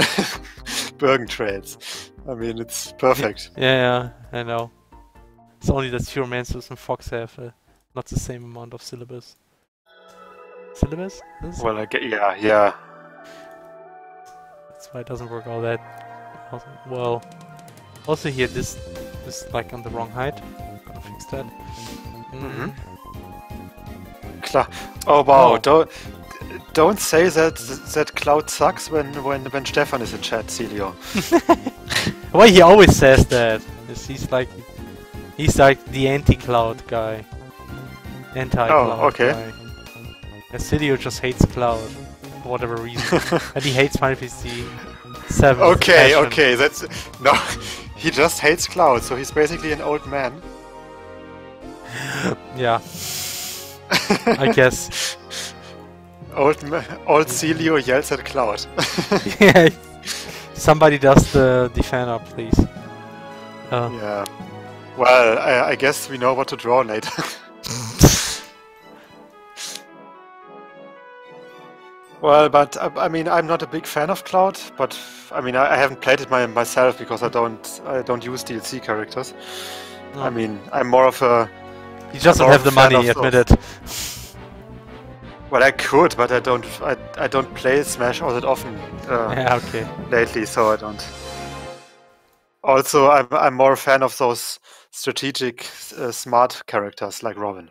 Bergen Trails. I mean, it's perfect. Yeah, yeah, I know. It's only that Spheromancers and Fox have uh, not the same amount of syllables. Syllables? Well, I get, yeah, yeah. That's why it doesn't work all that awesome. Well. Also here, this is like on the wrong height. Gotta fix that. Mm-hmm. Klar. Oh wow! Oh. Don't don't say that that Cloud sucks when when when Stefan is in chat, Celio. Well, he always says that. He's like he's like the anti-Cloud guy. Anti-Cloud. Oh, okay. Guy. And Celio just hates Cloud for whatever reason, and he hates Final Fantasy seven. Okay, fashion. okay, that's no. He just hates Cloud, so he's basically an old man. Yeah. I guess. Old ma old Celio yells at Cloud. Yeah. Somebody does the, the fan art, please. Uh. Yeah. Well, I, I guess we know what to draw later. Well, but I, I mean, I'm not a big fan of Cloud, but I mean, I, I haven't played it my, myself because I don't, I don't use D L C characters. No. I mean, I'm more of a. You just don't have the money, admit it. Well, I could, but I don't, I, I don't play Smash all that often. Uh, yeah, okay. Lately, so I don't. Also, I'm, I'm more a fan of those strategic, uh, smart characters like Robin.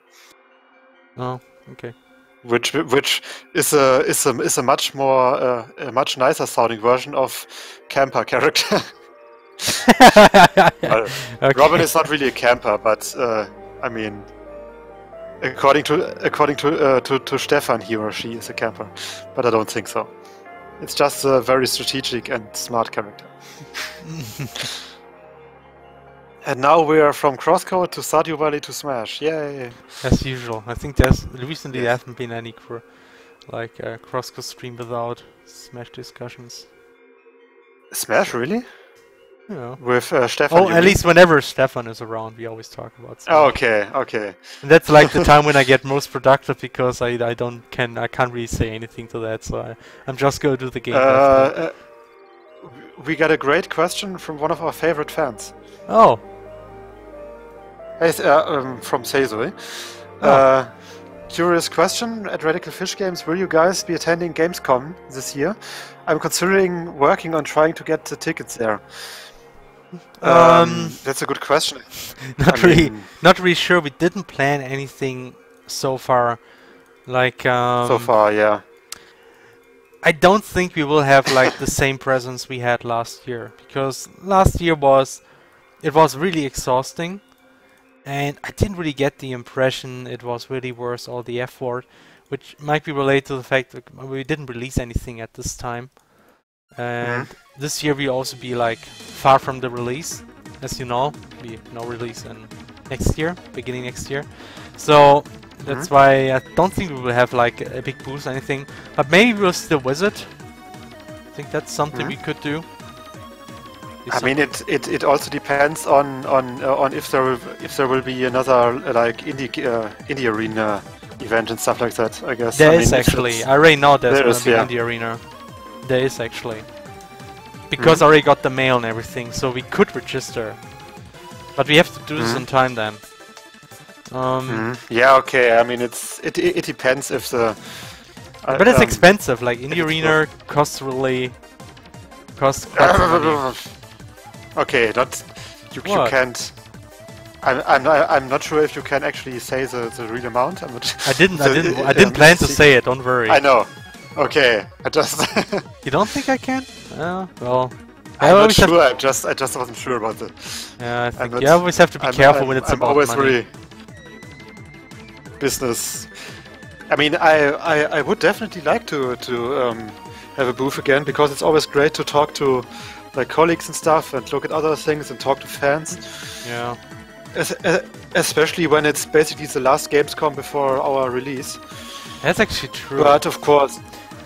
Oh, okay. Which which is a is a is a much more uh, a much nicer sounding version of camper character. Well, okay. Robin is not really a camper, but uh, I mean, according to according to, uh, to to Stefan, he or she is a camper, but I don't think so. It's just a very strategic and smart character. And now we are from CrossCode to Stardew Valley to Smash, yay! As usual, I think there's recently yes. there haven't been any cr like uh, CrossCode stream without Smash discussions. Smash, really? Yeah. With uh, Stefan. Oh, at mean? least whenever Stefan is around, we always talk about Smash. Oh, okay, okay. And that's like the time when I get most productive because I I don't can I can't really say anything to that, so I, I'm just going to do the game. Uh, uh, we got a great question from one of our favorite fans. Oh. Hey, uh, um, from Sezoy. Oh. Uh, curious question, at Radical Fish Games, will you guys be attending Gamescom this year? I'm considering working on trying to get the tickets there. Um, um, that's a good question. Not I really, mean, not really sure. We didn't plan anything so far. Like um, so far, yeah. I don't think we will have like the same presence we had last year, because last year was It was really exhausting, and I didn't really get the impression it was really worth all the effort, which might be related to the fact that we didn't release anything at this time. And yeah. This year we also be like far from the release, as you know, we no release in next year, beginning next year. So that's why I don't think we will have like a big boost or anything, but maybe we'll still visit. I think that's something mm-hmm. we could do. It's I mean, it, it it also depends on on uh, on if there will, if there will be another uh, like indie uh, indie arena event and stuff like that. I guess there I is mean, actually. I already know there's there is, yeah. indie arena. There is actually, because mm-hmm. I already got the mail and everything, so we could register, but we have to do mm-hmm. this in time then. Um, mm-hmm. Yeah, okay. I mean, it's it it, it depends if the. Uh, but it's um, expensive. Like indie arena costs really costs quite money. Okay, not you, you can't. I'm I'm I'm not sure if you can actually say the the real amount. I'm not I didn't I didn't I didn't um, plan to say it. Don't worry. I know. Okay, I just. You don't think I can? Uh, well. I'm I not sure. I just I just wasn't sure about it. Yeah, I think not, you always have to be I'm, careful I'm, when it's I'm about always money. Really business. I mean, I, I I would definitely like to to um, have a booth again, because it's always great to talk to. Like colleagues and stuff, and look at other things and talk to fans. Yeah. As, as, especially when it's basically the last Gamescom before our release. That's actually true. But of course.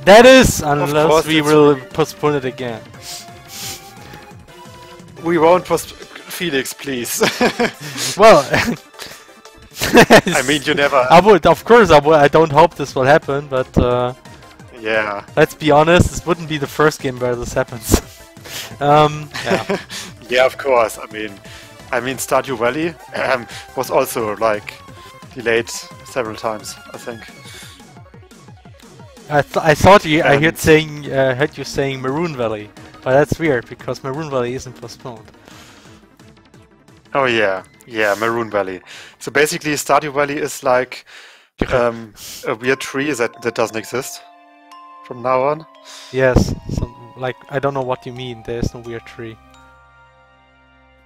That is, unless we will postpone it again. We won't postpone. Felix, please. Well. I mean, you never. I would, of course, I would. I don't hope this will happen, but. Uh, yeah. Let's be honest. This wouldn't be the first game where this happens. Um, yeah. Yeah, of course. I mean, I mean, Stardew Valley um, was also like delayed several times. I think. I th I thought you. And I heard saying uh, heard you saying Maroon Valley, but that's weird because Maroon Valley isn't postponed. Oh yeah, yeah, Maroon Valley. So basically, Stardew Valley is like um, a weird tree that that doesn't exist from now on. Yes. So like, I don't know what you mean, there's no weird tree.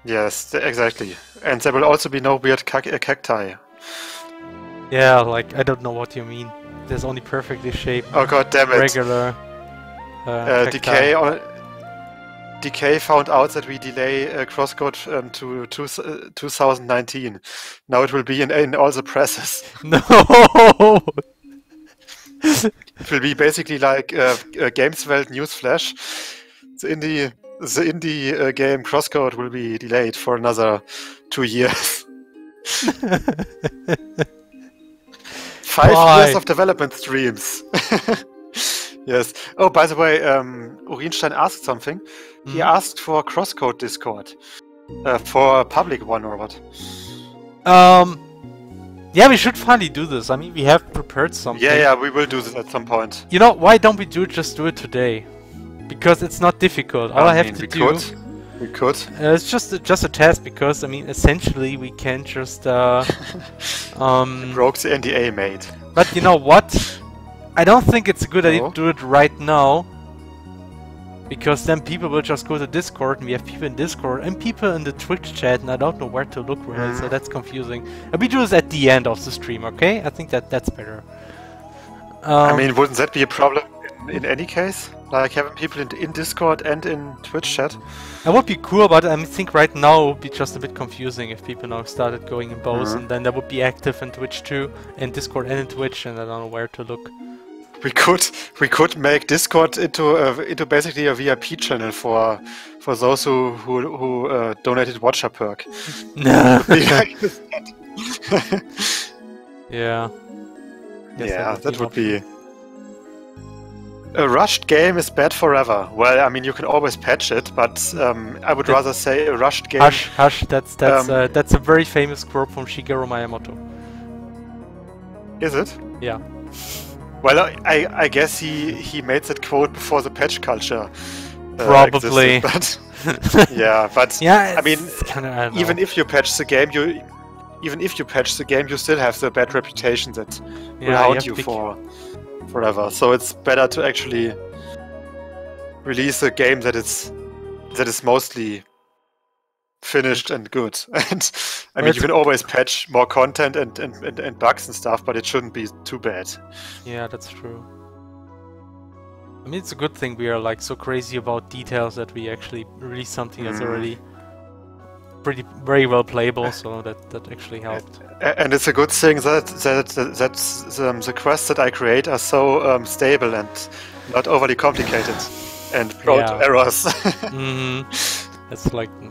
Yes, exactly. And there will also be no weird cacti. Yeah, like, I don't know what you mean. There's only perfectly shaped, oh god damn it. regular uh, uh, D K, on, D K found out that we delay uh, CrossCode um, to, to uh, two thousand nineteen. Now it will be in, in all the presses. No! It will be basically like uh, a Gameswelt newsflash. The indie, the indie uh, game CrossCode will be delayed for another two years. Five Why? years of development streams. Yes. Oh, by the way, um, Urinstein asked something. Mm. He asked for a CrossCode Discord, uh, for a public one or what? Um. Yeah, we should finally do this. I mean, we have prepared something. Yeah, yeah, we will do this at some point. You know, why don't we do it? Just do it today, because it's not difficult. All I, I mean, have to we do, could. we could. Uh, it's just a, just a test, because I mean, essentially, we can just. Uh, um, it broke the N D A, mate. But you know what? I don't think it's a good no. idea to do it right now, because then people will just go to Discord, and we have people in Discord and people in the Twitch chat, and I don't know where to look really, mm. so that's confusing. And we do this at the end of the stream, okay? I think that that's better. Um, I mean, wouldn't that be a problem in, in any case? Like having people in, in Discord and in Twitch chat? That would be cool, but I think right now it would be just a bit confusing if people now started going in both, mm. and then that would be active in Twitch too, in Discord and in Twitch, and I don't know where to look. We could we could make Discord into a, into basically a V I P channel for for those who who, who uh, donated Watcher perk. No. yeah. Guess yeah, that would be, that would be. A rushed game is bad forever. Well, I mean, you can always patch it, but um, I would that, rather say a rushed game. Hush, hush. That's that's um, uh, that's a very famous quote from Shigeru Miyamoto. Is it? Yeah. Well, I, I guess he, he made that quote before the patch culture. Uh, Probably. Existed, but yeah, but yeah, I mean, kinda, I even if you patch the game, you even if you patch the game, you still have the bad reputation that yeah, will haunt you, you for forever. So it's better to actually release a game that is that is mostly finished and good. And I mean, well, you can always patch more content and, and, and, and bugs and stuff, but it shouldn't be too bad. Yeah, that's true. I mean, it's a good thing we are like so crazy about details that we actually release something that's mm. already pretty very well playable, so that that actually helped. And it's a good thing that that that's um, the quests that I create are so um, stable and not overly complicated and prone yeah. to errors. mm-hmm. That's like, nah.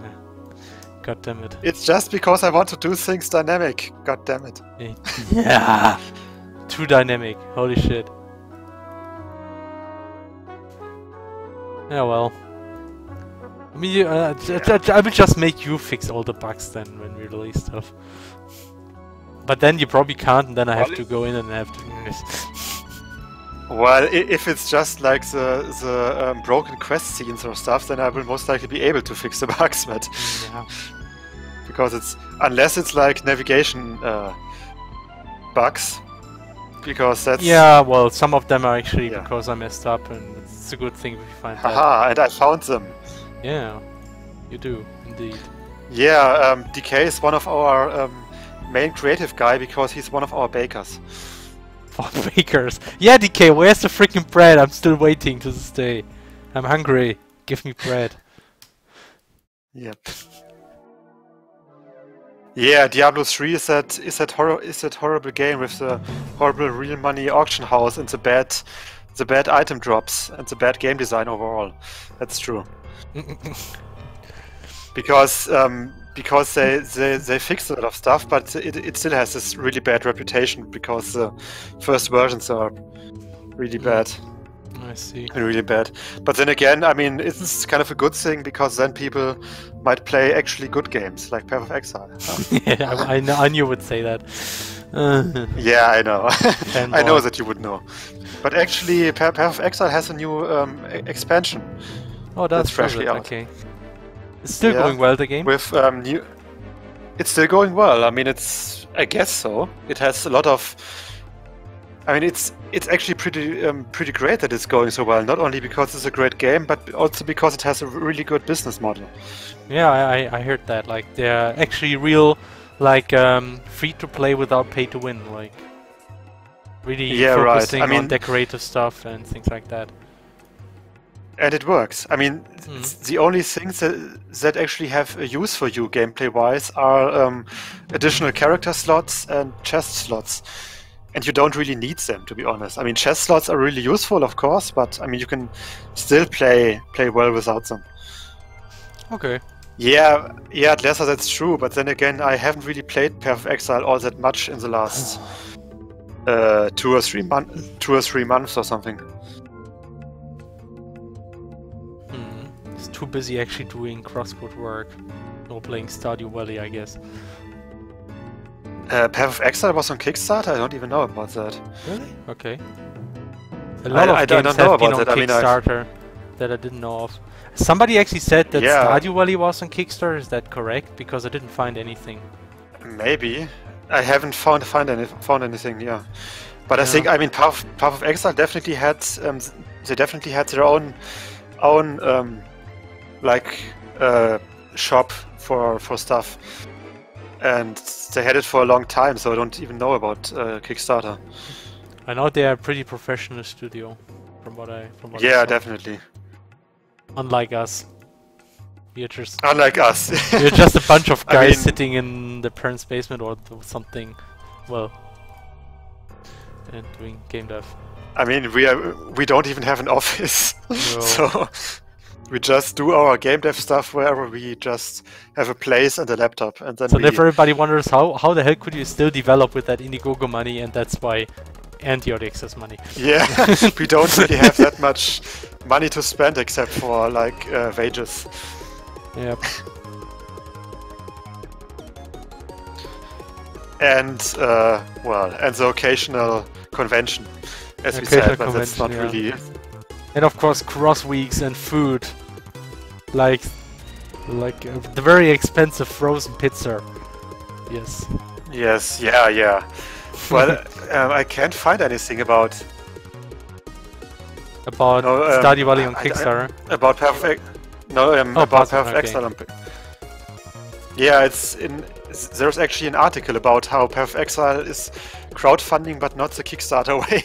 God damn it! It's just because I want to do things dynamic. God damn it! Yeah, too dynamic. Holy shit! Yeah, well. I mean, you, uh, yeah. I will just make you fix all the bugs then when we release stuff. But then you probably can't, and then I have well, to go in and have to. Well, if it's just like the the um, broken quest scenes or stuff, then I will most likely be able to fix the bugs, but yeah. because it's unless it's like navigation uh, bugs, because that's yeah. Well, some of them are actually yeah. because I messed up, and it's a good thing we find out. Haha, and I found them. Yeah, you do, indeed. Yeah, um, D K is one of our um, main creative guy because he's one of our bakers. Fuck bakers! Yeah, D K, where's the freaking bread? I'm still waiting to this day. I'm hungry. Give me bread. Yep. Yeah, Diablo three is that is that horror is that horrible game with the horrible real money auction house and the bad the bad item drops and the bad game design overall. That's true. because um, because they, they they fixed a lot of stuff, but it, it still has this really bad reputation because the first versions are really bad. I see. Really bad. But then again, I mean, it's kind of a good thing because then people might play actually good games like Path of Exile. yeah, I, I, know, I knew you would say that. yeah, I know. I know that you would know. But actually, Path of Exile has a new um, expansion. Oh, that's, that's freshly out. Okay. It's still yeah. going well, the game? With um, new... It's still going well. I mean, it's... I guess so. It has a lot of... I mean, it's it's actually pretty um, pretty great that it's going so well. Not only because it's a great game, but also because it has a really good business model. Yeah, I, I heard that. Like, they're actually real, like, um, free-to-play without pay-to-win. Like, really yeah, focusing right. I mean, on decorative stuff and things like that. And it works. I mean, mm. the only things that, that actually have a use for you gameplay-wise are um, additional character slots and chest slots. And you don't really need them, to be honest. I mean, chest slots are really useful, of course, but I mean, you can still play play well without them. Okay. Yeah, yeah, Atlessa, that's true. But then again, I haven't really played Path of Exile all that much in the last uh, two or three months, two or three months or something. Too busy actually doing CrossCode work or playing Stardew Valley, I guess. Uh, Path of Exile was on Kickstarter? I don't even know about that. Really? Okay. A lot I, of I games don't know have about been on that. Kickstarter I mean, that I didn't know of. Somebody actually said that yeah. Stardew Valley was on Kickstarter. Is that correct? Because I didn't find anything. Maybe. I haven't found find any found anything. Yeah. But yeah. I think I mean Path Path of Exile definitely had um, they definitely had their own own. Um, like uh, shop for for stuff, and they had it for a long time, so I don't even know about uh, Kickstarter. I know they are a pretty professional studio, from what I from what yeah I definitely. Unlike us, we're just unlike us. we're just a bunch of guys I mean, sitting in the parents' basement or something, well, and doing game dev. I mean, we are we don't even have an office, no. so. We just do our game dev stuff wherever we just have a place and a laptop, and then. So we... if everybody wonders how how the hell could you still develop with that Indiegogo money, and that's why, and the excess money. Yeah, we don't really have that much money to spend except for like uh, wages. Yep. and uh, well, and the occasional convention, as we said, but that's not yeah. really. And of course, cross weeks and food. Like, like uh, the very expensive frozen pizza. Yes. Yes. Yeah. Yeah. Well, um, I can't find anything about about no, um, Stardew Valley on I, Kickstarter. I, I, about Path of Exile. No, um, oh, about Path of Exile. Yeah, it's in. There's actually an article about how Path of Exile is crowdfunding, but not the Kickstarter way,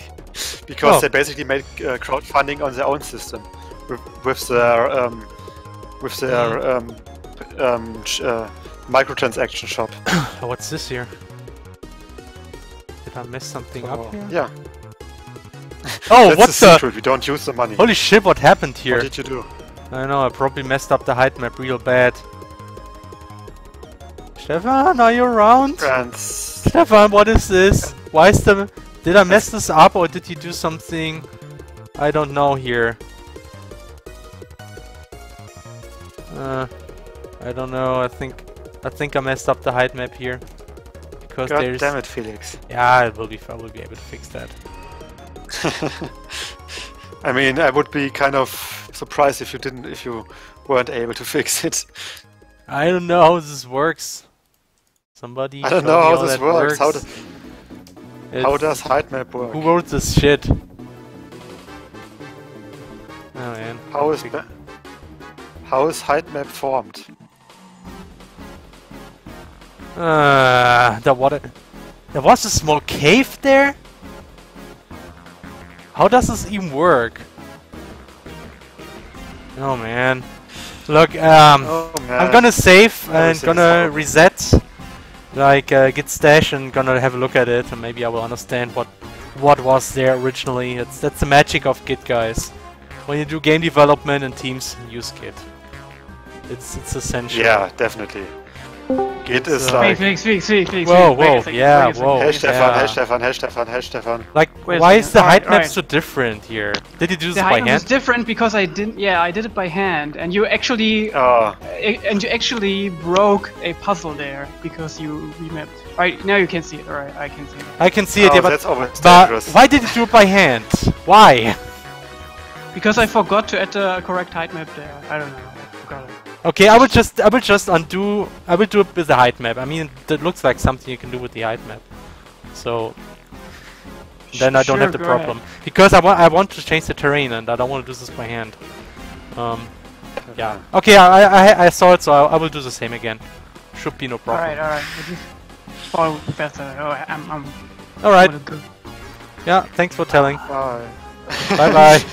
because oh. they basically made uh, crowdfunding on their own system, with, with their um, with their um, um, uh, microtransaction shop. Oh, what's this here? Did I mess something oh. up here? Yeah. Oh, that's what the secret. We don't use the money. Holy shit! What happened here? What did you do? I don't know. I probably messed up the height map real bad. Stefan, are you around? Friends. Stefan, what is this? Why is the... Did I mess this up or did you do something? I don't know here. Uh, I don't know. I think I think I messed up the height map here. Because God there's... damn it, Felix. Yeah, I will be, I will be able to fix that. I mean, I would be kind of surprised if you didn't, if you weren't able to fix it. I don't know how this works. Somebody. I don't know how, how this works. works. How, do, how does height map work? Who wrote this shit? Oh man. How is how is height map formed? Uh, there was a, there was a small cave there. How does this even work? Oh man. Look, um, oh, I'm gonna save and gonna reset, like uh, git stash, and gonna have a look at it, and maybe I will understand what what was there originally. It's, that's the magic of Git, guys. When you do game development and teams, use Git. It's it's essential. Yeah, definitely. Git is so like. Felix, Felix, Felix, Felix, whoa, whoa, Felix, yeah, Felix, whoa. Hey Stefan, yeah. hey Stefan, hey Stefan, hey Stefan. Like, Where's why is the height right, map right. so different here? Did you do the this by hand? The height map is different because I didn't. Yeah, I did it by hand, and you actually, oh. and you actually broke a puzzle there because you remapped. All right, now you can see it. All right, I can see it. I can see oh, it. Yeah, that's but, but why did you do it by hand? Why? Because I forgot to add the correct height map there. I don't know. I forgot it. Okay, I will just I will just undo. I will do it with the height map. I mean, that looks like something you can do with the height map. So then I don't sure, have the problem ahead. because I want I want to change the terrain and I don't want to do this by hand. Um, yeah. Okay, I I, I saw it, so I, I will do the same again. Should be no problem. All right, all right. Follow better. Oh, I'm I'm. All right. Yeah. Thanks for telling. Bye. Bye bye.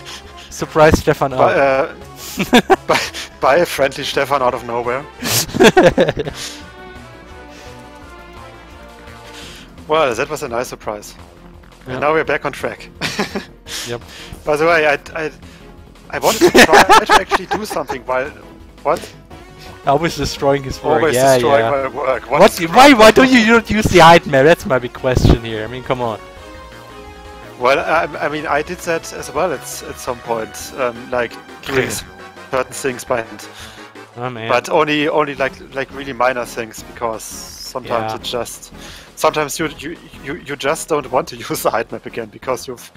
Surprise, Stefan. But, uh, by, by a friendly Stefan out of nowhere. Well, that was a nice surprise. Yep. And now we're back on track. Yep. By the way, I, I, I wanted to try to actually do something while... What? Always destroying his work. Always yeah, destroying yeah. my work. What what, why, why don't you not use the height map? That's my big question here. I mean, come on. Well, I, I mean, I did that as well at, at some point, um, like doing certain things by hand, oh, man. but only only like like really minor things, because sometimes yeah. it just sometimes you, you you you just don't want to use the height map again because you've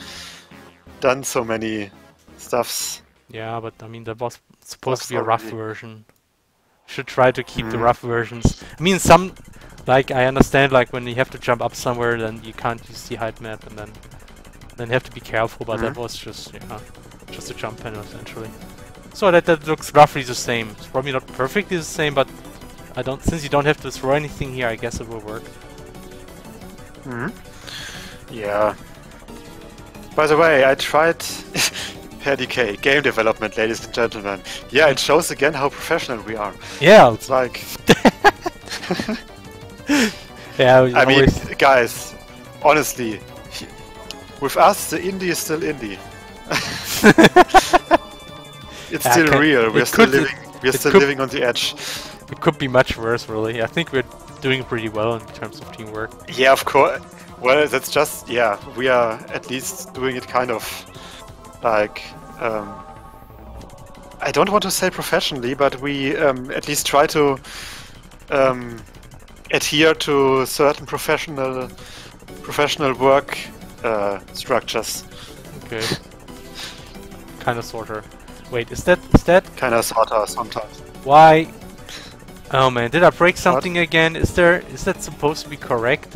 done so many stuffs. Yeah, but I mean, that was supposed to be a rough version. Should try to keep mm. the rough versions. I mean, some like I understand like when you have to jump up somewhere, then you can't use the height map, and then. Then you have to be careful, but mm-hmm. that was just, yeah, just a jump panel essentially. So that, that looks roughly the same. It's probably not perfectly the same, but I don't, since you don't have to destroy anything here, I guess it will work. Mm-hmm. Yeah. By the way, I tried D K game development, ladies and gentlemen. Yeah, it shows again how professional we are. Yeah, it's like. Yeah. I mean, guys, honestly. With us, the indie is still indie. It's yeah, still real. We're still living. We're still living on the edge. It could be much worse, really. I think we're doing pretty well in terms of teamwork. Yeah, of course. Well, that's just yeah. We are at least doing it kind of like um, I don't want to say professionally, but we um, at least try to um, adhere to certain professional professional work. Uh, structures. Okay. Kind of sorter. Wait, is that is that? Kind of sorter sometimes. Why? Oh man, did I break something what? again? Is there is that supposed to be correct?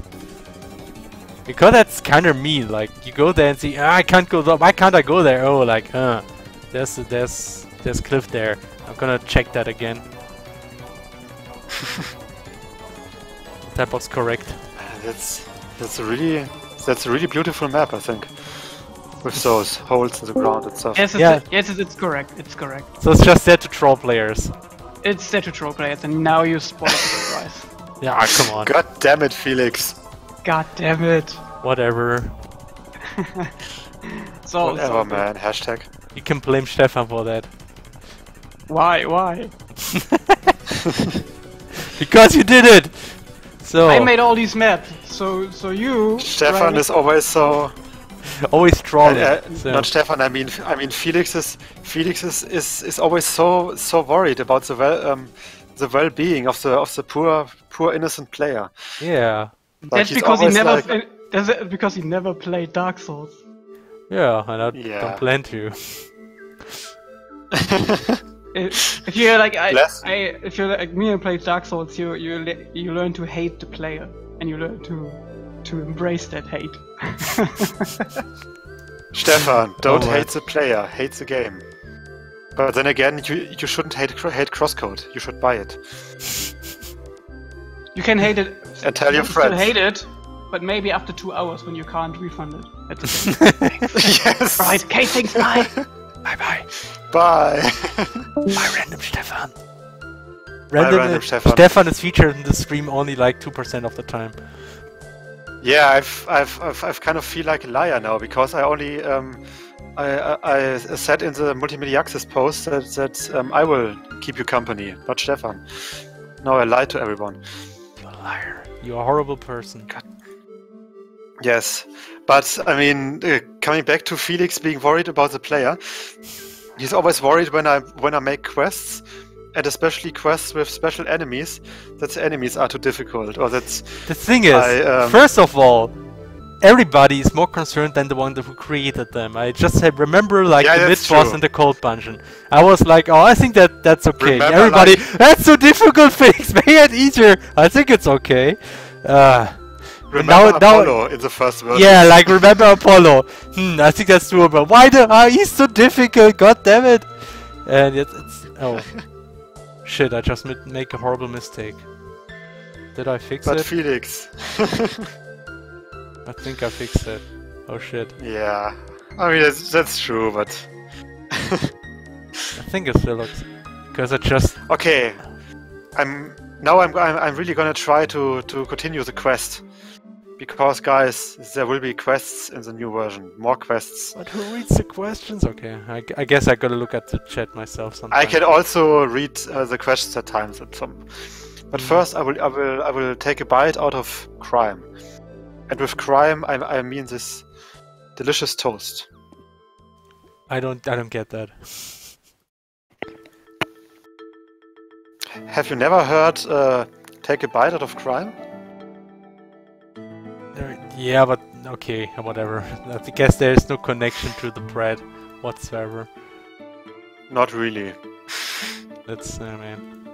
Because that's kind of mean. Like you go there and see, ah, I can't go there. Why can't I go there? Oh, like, huh? There's there's there's cliff there. I'm gonna check that again. That was correct. That's that's a really that's a really beautiful map, I think. With those holes in the ground and stuff. Yes, it's, yeah. yes, it's correct. It's correct. So it's just there to troll players. It's there to troll players, and now you spoil the prize. Yeah, ah, come on. God damn it, Felix. God damn it. Whatever. so, Whatever, so man. Hashtag. You can blame Stefan for that. Why? Why? Because you did it. So I made all these maps. So, so you. Stefan right? is always so. Always trolling. Uh, uh, so. Not Stefan. I mean, I mean, Felix is Felix is, is, is always so so worried about the well um, the well-being of the of the poor poor innocent player. Yeah. Like That's because he never. Like, uh, That's it, because he never played Dark Souls. Yeah, and I yeah. don't plan to. if, if you're like I, I, if you're like me and play Dark Souls, you you you learn to hate the player, and you learn to to embrace that hate. Stefan, don't oh hate the player, hate the game. But then again, you you shouldn't hate hate CrossCode. You should buy it. You can hate it. And tell you your friends. Still hate it. But maybe after two hours when you can't refund it. That's okay. Yes! Right, K, thanks, bye! Bye-bye. Bye! Bye, Random Stefan! Random, random Stefan. Stefan is featured in the stream only like two percent of the time. Yeah, I've, I've, I've, I've kind of feel like a liar now, because I only... Um, I, I, I said in the Multimedia Access post that, that um, I will keep you company, not Stefan. Now I lied to everyone. You're a liar. You're a horrible person. God. Yes, but I mean, uh, coming back to Felix being worried about the player, he's always worried when I when I make quests, and especially quests with special enemies, that the enemies are too difficult, or that's the thing is. I, um, first of all, everybody is more concerned than the one who created them. I just had, remember like yeah, the mid boss in the Cold Dungeon. I was like, oh, I think that that's okay. Remember, everybody, like, that's so difficult, Felix. Make it easier. I think it's okay. Uh, Remember now, Apollo now, in the first version. Yeah, like remember Apollo. Hmm, I think that's doable. Why the ah, he's so difficult? God damn it! And it's, it's oh shit! I just make a horrible mistake. Did I fix but it? But Felix, I think I fixed it. Oh shit! Yeah, I mean that's, that's true, but I think it still looks because I just okay. I'm now I'm I'm, I'm really gonna try to to continue the quest. Because, guys, there will be quests in the new version. More quests. But who reads the questions? Okay, I, I guess I gotta look at the chat myself sometime. I can also read uh, the questions at times. At some. But mm. first, I will, I will, I will take a bite out of crime. And with crime, I, I mean this delicious toast. I don't, I don't get that. Have you never heard uh, "Take a bite out of crime"? Yeah, but okay, whatever. I guess there is no connection to the bread whatsoever. Not really. That's, uh, man.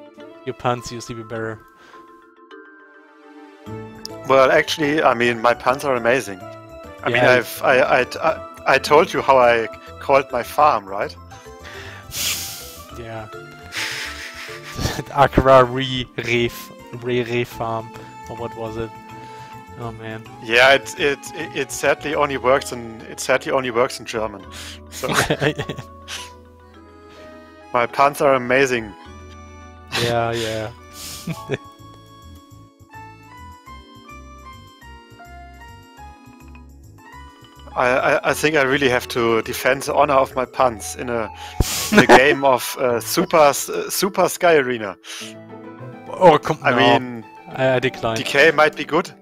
Your puns used to be better. Well, actually, I mean, my puns are amazing. I yeah. mean, I've, I, I, I, I told you how I called my farm, right? Yeah. Accra Re Re Re Re Farm, or what was it? Oh man. Yeah, it it it sadly only works in it sadly only works in German. So my puns are amazing. Yeah, yeah. I, I I think I really have to defend the honor of my puns in a, in a game of uh, Super uh, Super Sky Arena. Oh come on! I no. mean, I, I decline. D K might be good.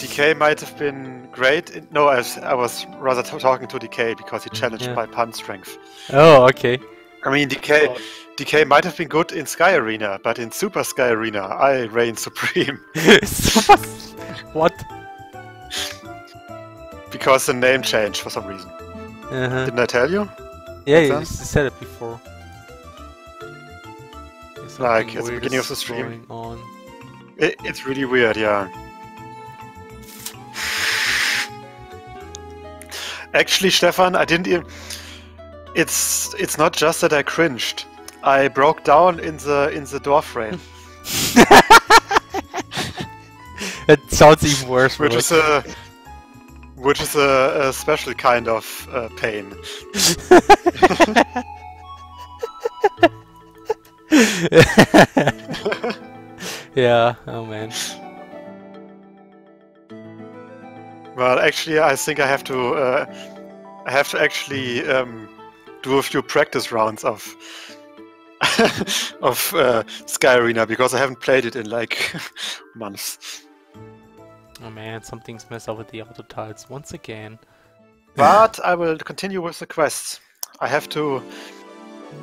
D K might have been great. No, I was, I was rather t talking to D K because he challenged yeah. my pun strength. Oh, okay. I mean, D K, oh. D K might have been good in Sky Arena, but in Super Sky Arena, I reign supreme. Super... What? Because the name changed for some reason. Uh-huh. Didn't I tell you? Yeah, you yeah, said it before. Like, at the beginning of the stream. On. It, it's really weird, yeah. Actually, Stefan, I didn't even... It's it's not just that I cringed. I broke down in the in the door frame. That sounds even worse. Which is a, which is a, a special kind of uh, pain. Yeah. Oh man. Well, actually, I think I have to. Uh, I have to actually um, do a few practice rounds of of uh, Sky Arena because I haven't played it in like months. Oh man, something's messed up with the auto tiles once again. But I will continue with the quest. I have to.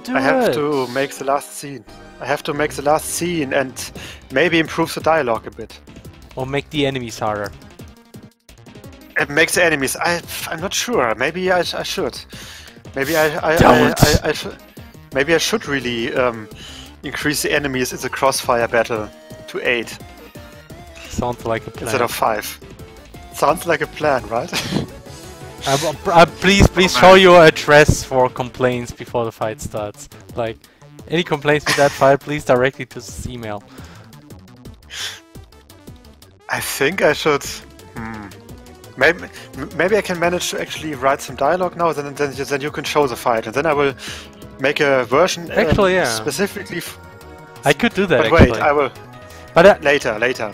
Do I it. have to make the last scene. I have to make the last scene and maybe improve the dialogue a bit. Or make the enemies harder. It makes the enemies. I, I'm not sure. Maybe I, I should. Maybe I. I, I, I, I sh maybe I should really um, increase the enemies in the crossfire battle to eight. Sounds like a plan. Instead of five. Sounds like a plan, right? I, I, please, please oh, show your address for complaints before the fight starts. Like, any complaints with that file, please directly to this email. I think I should. Hmm. Maybe, maybe I can manage to actually write some dialogue now. Then, then, then you can show the fight, and then I will make a version. Actually, uh, yeah. Specifically. F I could do that. But wait, actually. I will. But uh, later, later.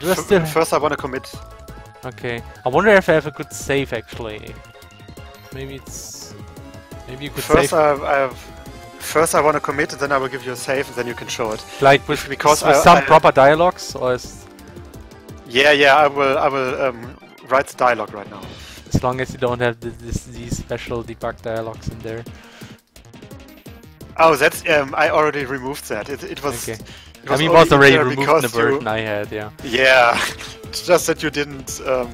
Do I still First, I want to commit. Okay. I wonder if I have a good save actually. Maybe it's. Maybe you could first save. I, I first, I want to commit, and then I will give you a save, and then you can show it. Like with, because with I, some I, proper dialogues, or. Is... Yeah, yeah. I will. I will. Um, Write the dialogue right now. As long as you don't have the, this, these special debug dialogues in there. Oh, that's um, I already removed that. It, it was. Okay. It was I mean, it was already removed the version I had. Yeah. Yeah, it's just that you didn't um,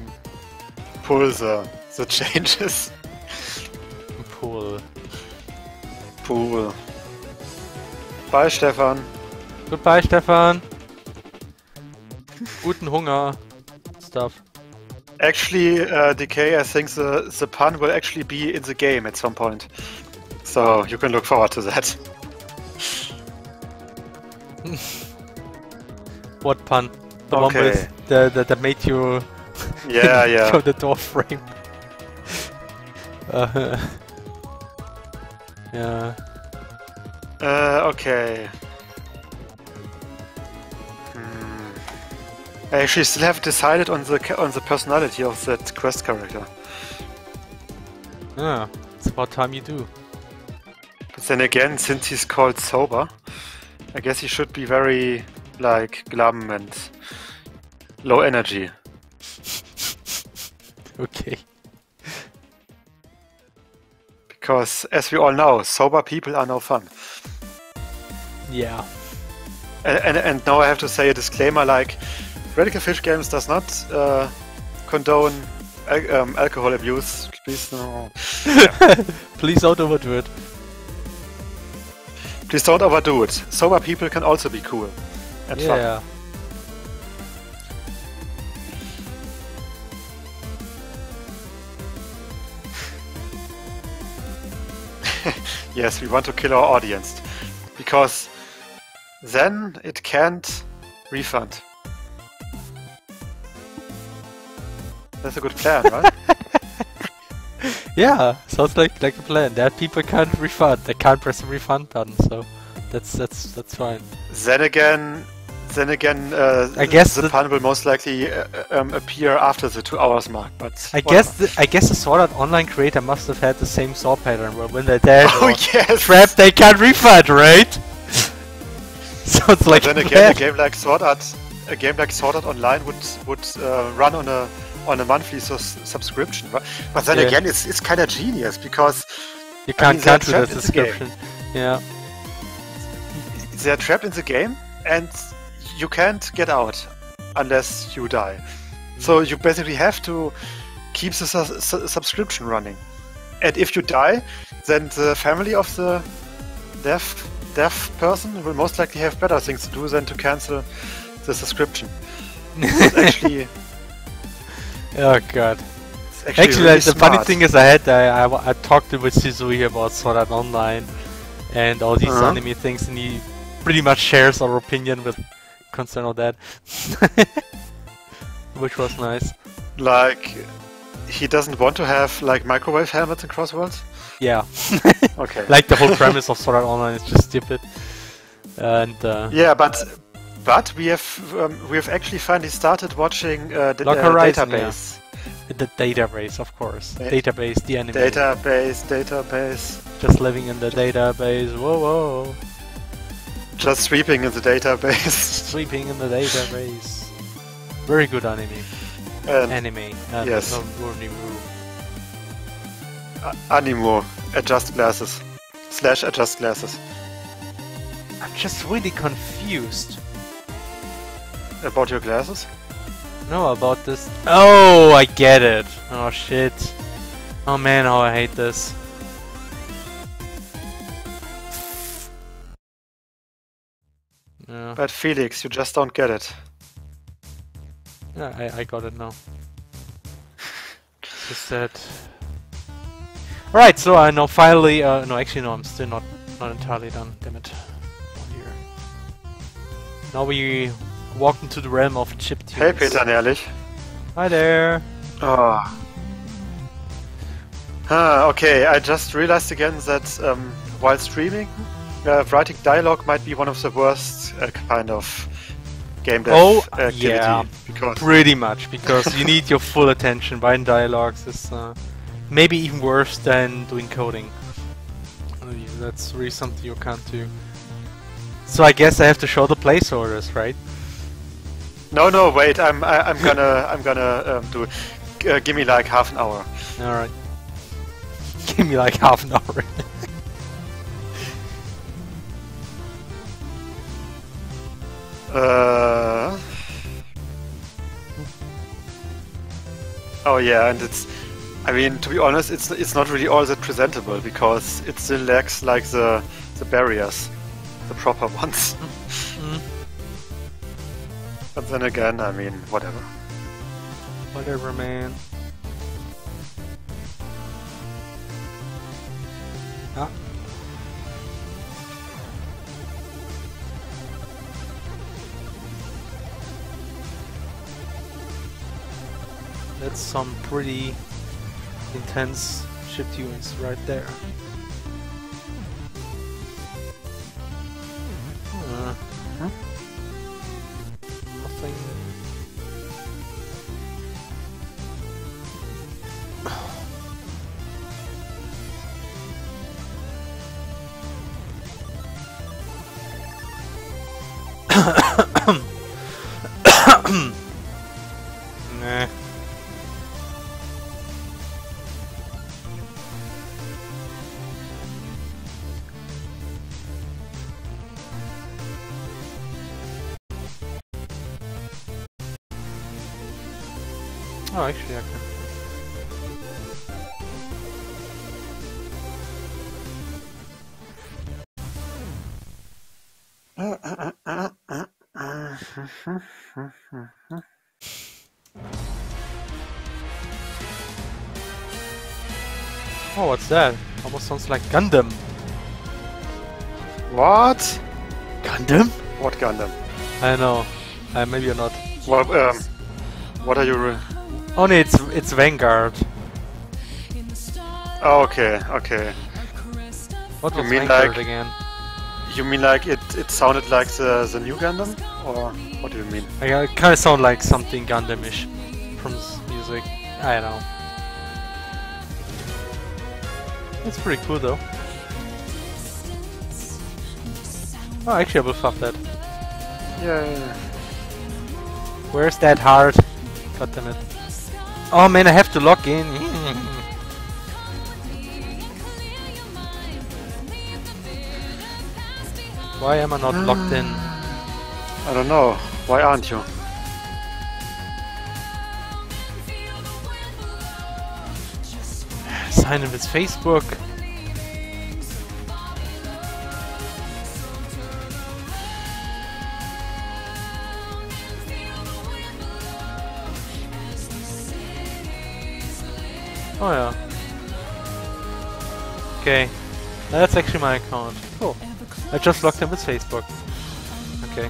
pull the the changes. Pull. Pull. Bye, Stefan. Goodbye, Stefan. Guten Hunger. Stuff. Actually, uh, D K, I think the, the pun will actually be in the game at some point. So, you can look forward to that. What pun? The okay. one with the, the, that made you... Yeah, yeah. ...go the door frame. uh, yeah. Uh, okay. I actually still haven't decided on the on the personality of that quest character. Ah, it's about time you do. But then again, since he's called Sober, I guess he should be very, like, glum and low energy. Okay. Because, as we all know, sober people are no fun. Yeah. And, and, and now I have to say a disclaimer, like... Radical Fish Games does not uh, condone al um, alcohol abuse. Please no. Yeah. Please don't overdo it. Please don't overdo it. Sober people can also be cool and yeah. fun. Yes, we want to kill our audience because then it can't refund. That's a good plan, right? Yeah, sounds like like a plan. That people can't refund. They can't press the refund button, so that's that's that's fine. Then again, then again, uh, I guess the, the pun will most likely uh, um, appear after the two hours mark. But I whatever. guess the, I guess the Sword Art Online creator must have had the same saw pattern where when they're dead oh, or yes. trapped, they can't refund, right? Sounds like. But then a again, plan. a game like Sword Art, a game like Sword Art Online would would uh, run on a. on a monthly subscription, but, but then yeah. again, it's it's kind of genius because you can't I mean, cancel the subscription. The yeah, they're trapped in the game, and you can't get out unless you die. Mm. So you basically have to keep the su su subscription running, and if you die, then the family of the deaf deaf person will most likely have better things to do than to cancel the subscription. It's actually. Oh god. It's actually, actually really the smart. funny thing is I had I, I, I talked with Sezoy about Sword Art Online and all these uh-huh. anime things, and he pretty much shares our opinion with concern of that. which was nice. Like, he doesn't want to have like microwave helmets in Crossworlds? Yeah. Okay. Like the whole premise of Sword Art Online is just stupid. And uh, yeah, but but we have um, we have actually finally started watching uh, the Lock uh, Horizon, Database. Yeah. The Database, of course. Da database, the anime. Database, database. Just living in the database. Whoa, whoa. Just sweeping in the database. Sweeping in the database. Very good anime. Um, anime. Uh, yes. No, uh, animo. Adjust glasses. Slash adjust glasses. I'm just really confused. About your glasses? No, about this. Oh, I get it. Oh, shit. Oh, man, how I hate this. Yeah. But Felix, you just don't get it. Yeah, I, I got it now. Just that. Alright, so I uh, know finally. Uh, no, actually, no, I'm still not, not entirely done. Damn it. Here. Now we walked into the realm of chiptunes. Hey, Peter, Nährlich. Hi there. Oh. Ah, okay, I just realized again that um, while streaming, Uh, writing dialogue might be one of the worst uh, kind of game dev oh, activity. Yeah, because pretty much, because you need your full attention. Writing dialogues is uh, maybe even worse than doing coding. That's really something you can't do. So I guess I have to show the place orders, right? No, no, wait. I'm I, I'm gonna I'm gonna um, do it. G uh, give me like half an hour. All right. Give me like half an hour. Uh... Oh yeah, and it's... I mean, to be honest, it's it's not really all that presentable, because it still lacks like the, the barriers, the proper ones. Mm-hmm. But then again, I mean, whatever. Whatever, man. Ah. That's some pretty intense chiptunes right there. Uh, huh? Nothing. Nah. Oh, actually, I can. Oh, what's that? Almost sounds like Gundam. What? Gundam? What Gundam? I know. Uh, maybe you're not. Well, um, what are you? Oh no, it's, it's Vanguard. Oh, okay, okay. What was Vanguard like, again? You mean like it, it sounded like the, the new Gundam? Or what do you mean? I, it kind of sounded like something Gundam-ish from this music. I don't know. It's pretty cool though. Oh, actually I will fuck that. Yeah, yeah, yeah. Where's that heart? God damn it. Oh man, I have to log in. Why am I not uh, logged in? I don't know. Why aren't you? Sign in with Facebook. Oh yeah. Okay. That's actually my account. Cool. I just logged in with Facebook. Okay.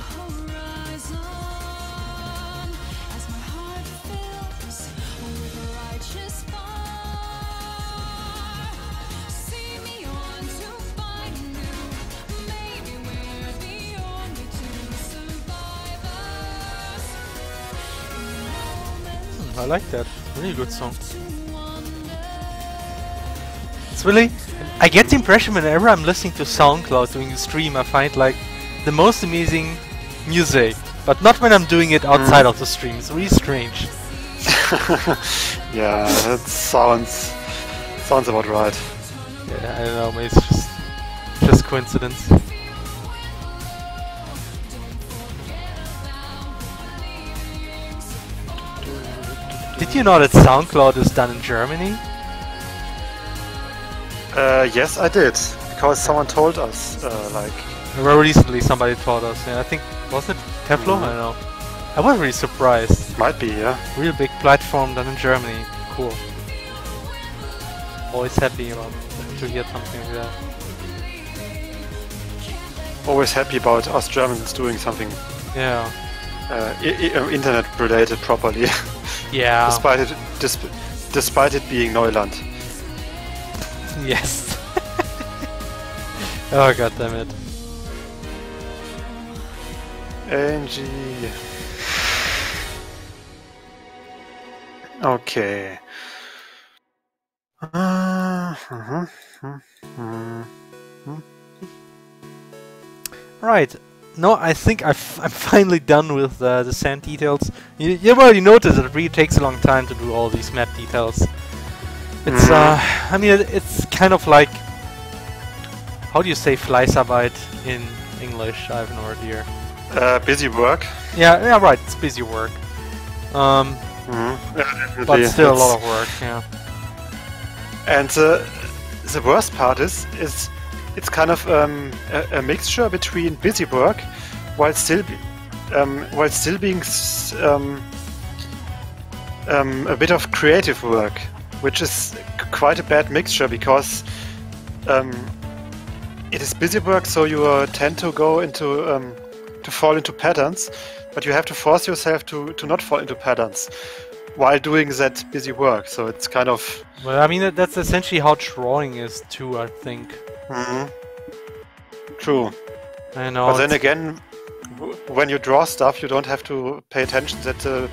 I like that. Really good song. It's really... I get the impression whenever I'm listening to SoundCloud during the stream, I find like the most amazing music, but not when I'm doing it outside mm. of the stream. It's really strange. Yeah, that sounds sounds about right. Yeah, I don't know. It's just just coincidence. Did you know that SoundCloud is done in Germany? Uh, yes, I did, because someone told us, uh, like... Well, recently somebody told us, yeah, I think, was it Teflon? Mm. I don't know. I was really surprised. Might be, yeah. Real big platform done in Germany. Cool. Always happy about to hear something like that. Always happy about us Germans doing something. Yeah. Uh, I I internet related properly. Yeah. Despite it, disp despite it being Neuland. Yes. Oh god damn it. N G. Okay. Uh, uh-huh, uh-huh, uh-huh. Right. No, I think I've, I'm finally done with uh, the sand details. You, you've already noticed that it really takes a long time to do all these map details. It's, uh, I mean, it, it's kind of like, how do you say Fleißarbeit in English? I have no idea. Uh, busy work. Yeah, yeah, right, it's busy work. Um, mm-hmm. Yeah, but still it's a lot of work, yeah. And uh, the worst part is, is it's kind of um, a, a mixture between busy work while still, um, while still being s um, um, a bit of creative work, which is quite a bad mixture because um, it is busy work, so you uh, tend to go into um, to fall into patterns, but you have to force yourself to to not fall into patterns while doing that busy work. So it's kind of well, I mean that's essentially how drawing is too, I think. Mm-hmm. True. I know. But then again, w when you draw stuff, you don't have to pay attention that the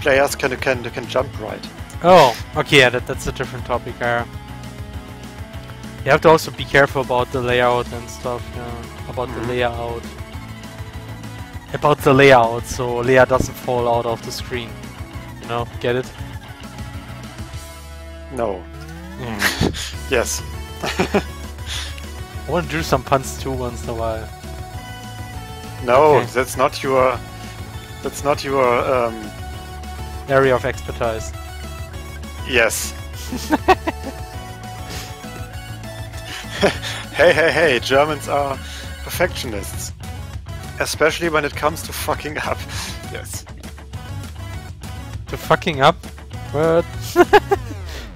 players can can can jump right. Oh, okay. Yeah, that that's a different topic. Yeah. You have to also be careful about the layout and stuff. Yeah. About mm-hmm. the layout. About the layout, so Lea doesn't fall out of the screen. You know, get it? No. Mm. Yes. I want to do some puns too once in a while. No, okay. That's not your... That's not your... Um... area of expertise. Yes. Hey, hey, hey, Germans are perfectionists. Especially when it comes to fucking up. Yes. To fucking up? What?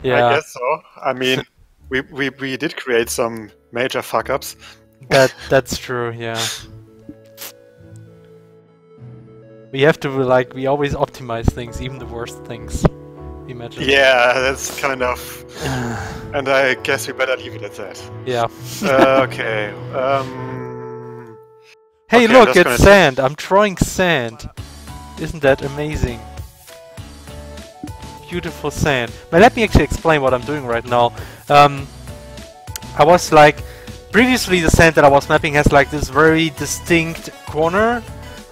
Yeah. I guess so. I mean, we, we, we did create some... major fuck-ups. That that's true, yeah. We have to, like, we always optimize things, even the worst things. Imagine. Yeah, that's kind of... And I guess we better leave it at that. Yeah. Uh, okay, um... Hey, okay, look, it's sand! I'm drawing sand! Isn't that amazing? Beautiful sand. Now, let me actually explain what I'm doing right now. Um... I was like, previously the sand that I was mapping has like this very distinct corner,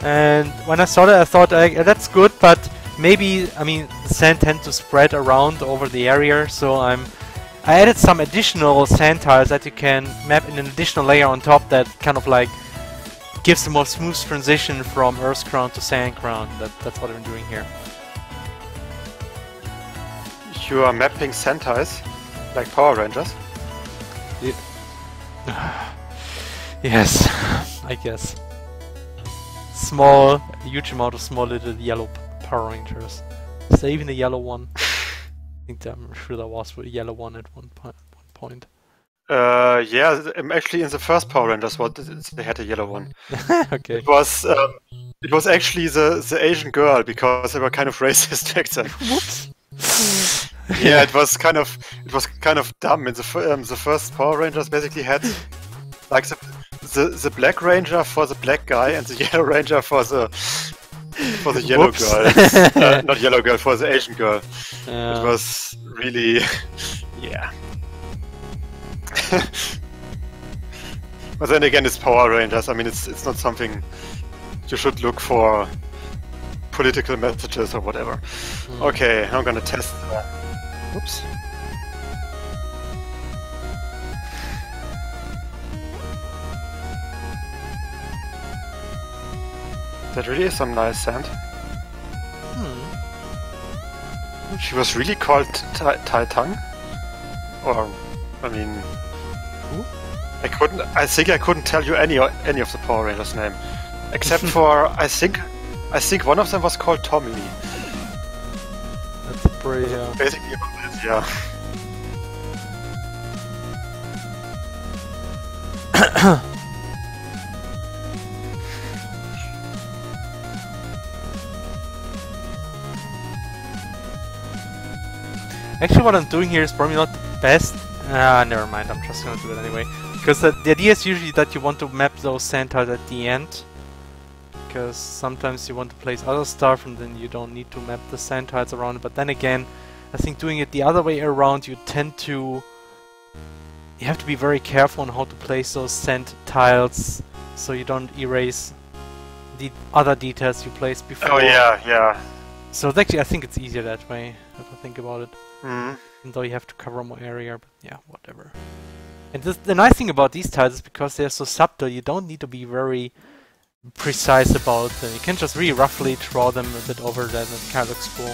and when I saw that I thought like, that's good, but maybe, I mean, the sand tends to spread around over the area, so I'm I added some additional sand tiles that you can map in an additional layer on top that kind of like gives a more smooth transition from earth ground to sand ground. That, that's what I'm doing here. You are mapping sand tiles like Power Rangers? Yes, I guess. Small, a huge amount of small little yellow Power Rangers. Is there even a yellow one? I think that, I'm sure there was a yellow one at one, po one point. Uh, yeah, actually in the first Power Rangers, what they had a yellow one. Okay. It was um, it was actually the the Asian girl because they were kind of racist back then. Whoops. Yeah, it was kind of it was kind of dumb. In the um, the first Power Rangers basically had like the, the the black ranger for the black guy and the yellow ranger for the For the yellow Whoops. girl. Uh, not yellow girl, for the Asian girl. Yeah. It was really... yeah. But then again, it's Power Rangers. I mean, it's it's not something you should look for political messages or whatever. Hmm. Okay, I'm gonna test that. Whoops. That really is some nice sand. Hmm. She was really called Tai Tang? Or, I mean... Who? I couldn't... I think I couldn't tell you any any of the Power Rangers' name. Except for, I think... I think one of them was called Tommy. That's pretty, yeah. Basically, yeah. Actually, what I'm doing here is probably not the best. Ah, never mind, I'm just gonna do it anyway. Because the, the idea is usually that you want to map those sand tiles at the end. Because sometimes you want to place other stuff and then you don't need to map the sand tiles around. But then again, I think doing it the other way around, you tend to... You have to be very careful on how to place those sand tiles so you don't erase the other details you placed before. Oh yeah, yeah. So actually, I think it's easier that way, if I think about it. Mm. Even though you have to cover more area, but yeah, whatever. And this, the nice thing about these tiles is because they're so subtle, you don't need to be very precise about them. You can just really roughly draw them a bit over them, and it kind of looks cool.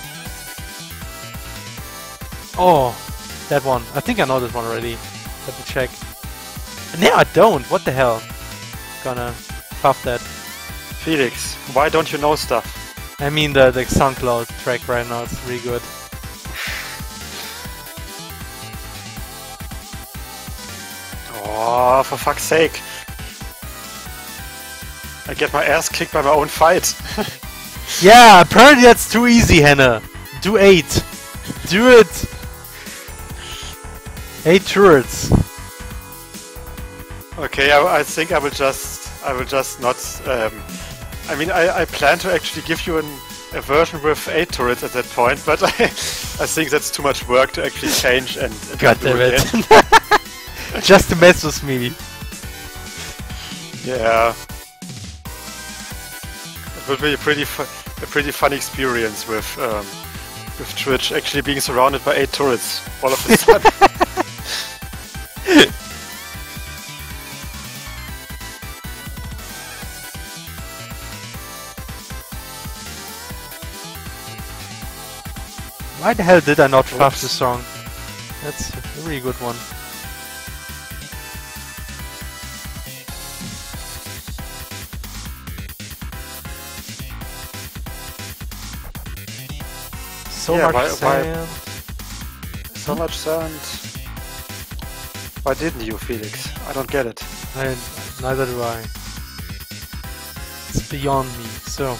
Oh, that one. I think I know this one already. Let me check. No, I don't! What the hell? I'm gonna puff that. Felix, why don't you know stuff? I mean, the, the SoundCloud track right now is really good. Oh, for fuck's sake! I get my ass kicked by my own fight! Yeah, apparently that's too easy, Henne! Do eight! Do it! Eight turrets! Okay, I, I think I will just... I will just not... Um, I mean, I, I plan to actually give you an, a version with eight turrets at that point, but I, I think that's too much work to actually change and... and God damn it! it. Just to mess with me! Yeah... It would be a pretty fu a pretty fun experience with, um, with Twitch actually being surrounded by eight turrets all of a sudden. Why the hell did I not craft the song? That's a really good one. So yeah, much why, sand. Why, so hmm? much sand. Why didn't you, Felix? I don't get it. I, neither do I. It's beyond me, so...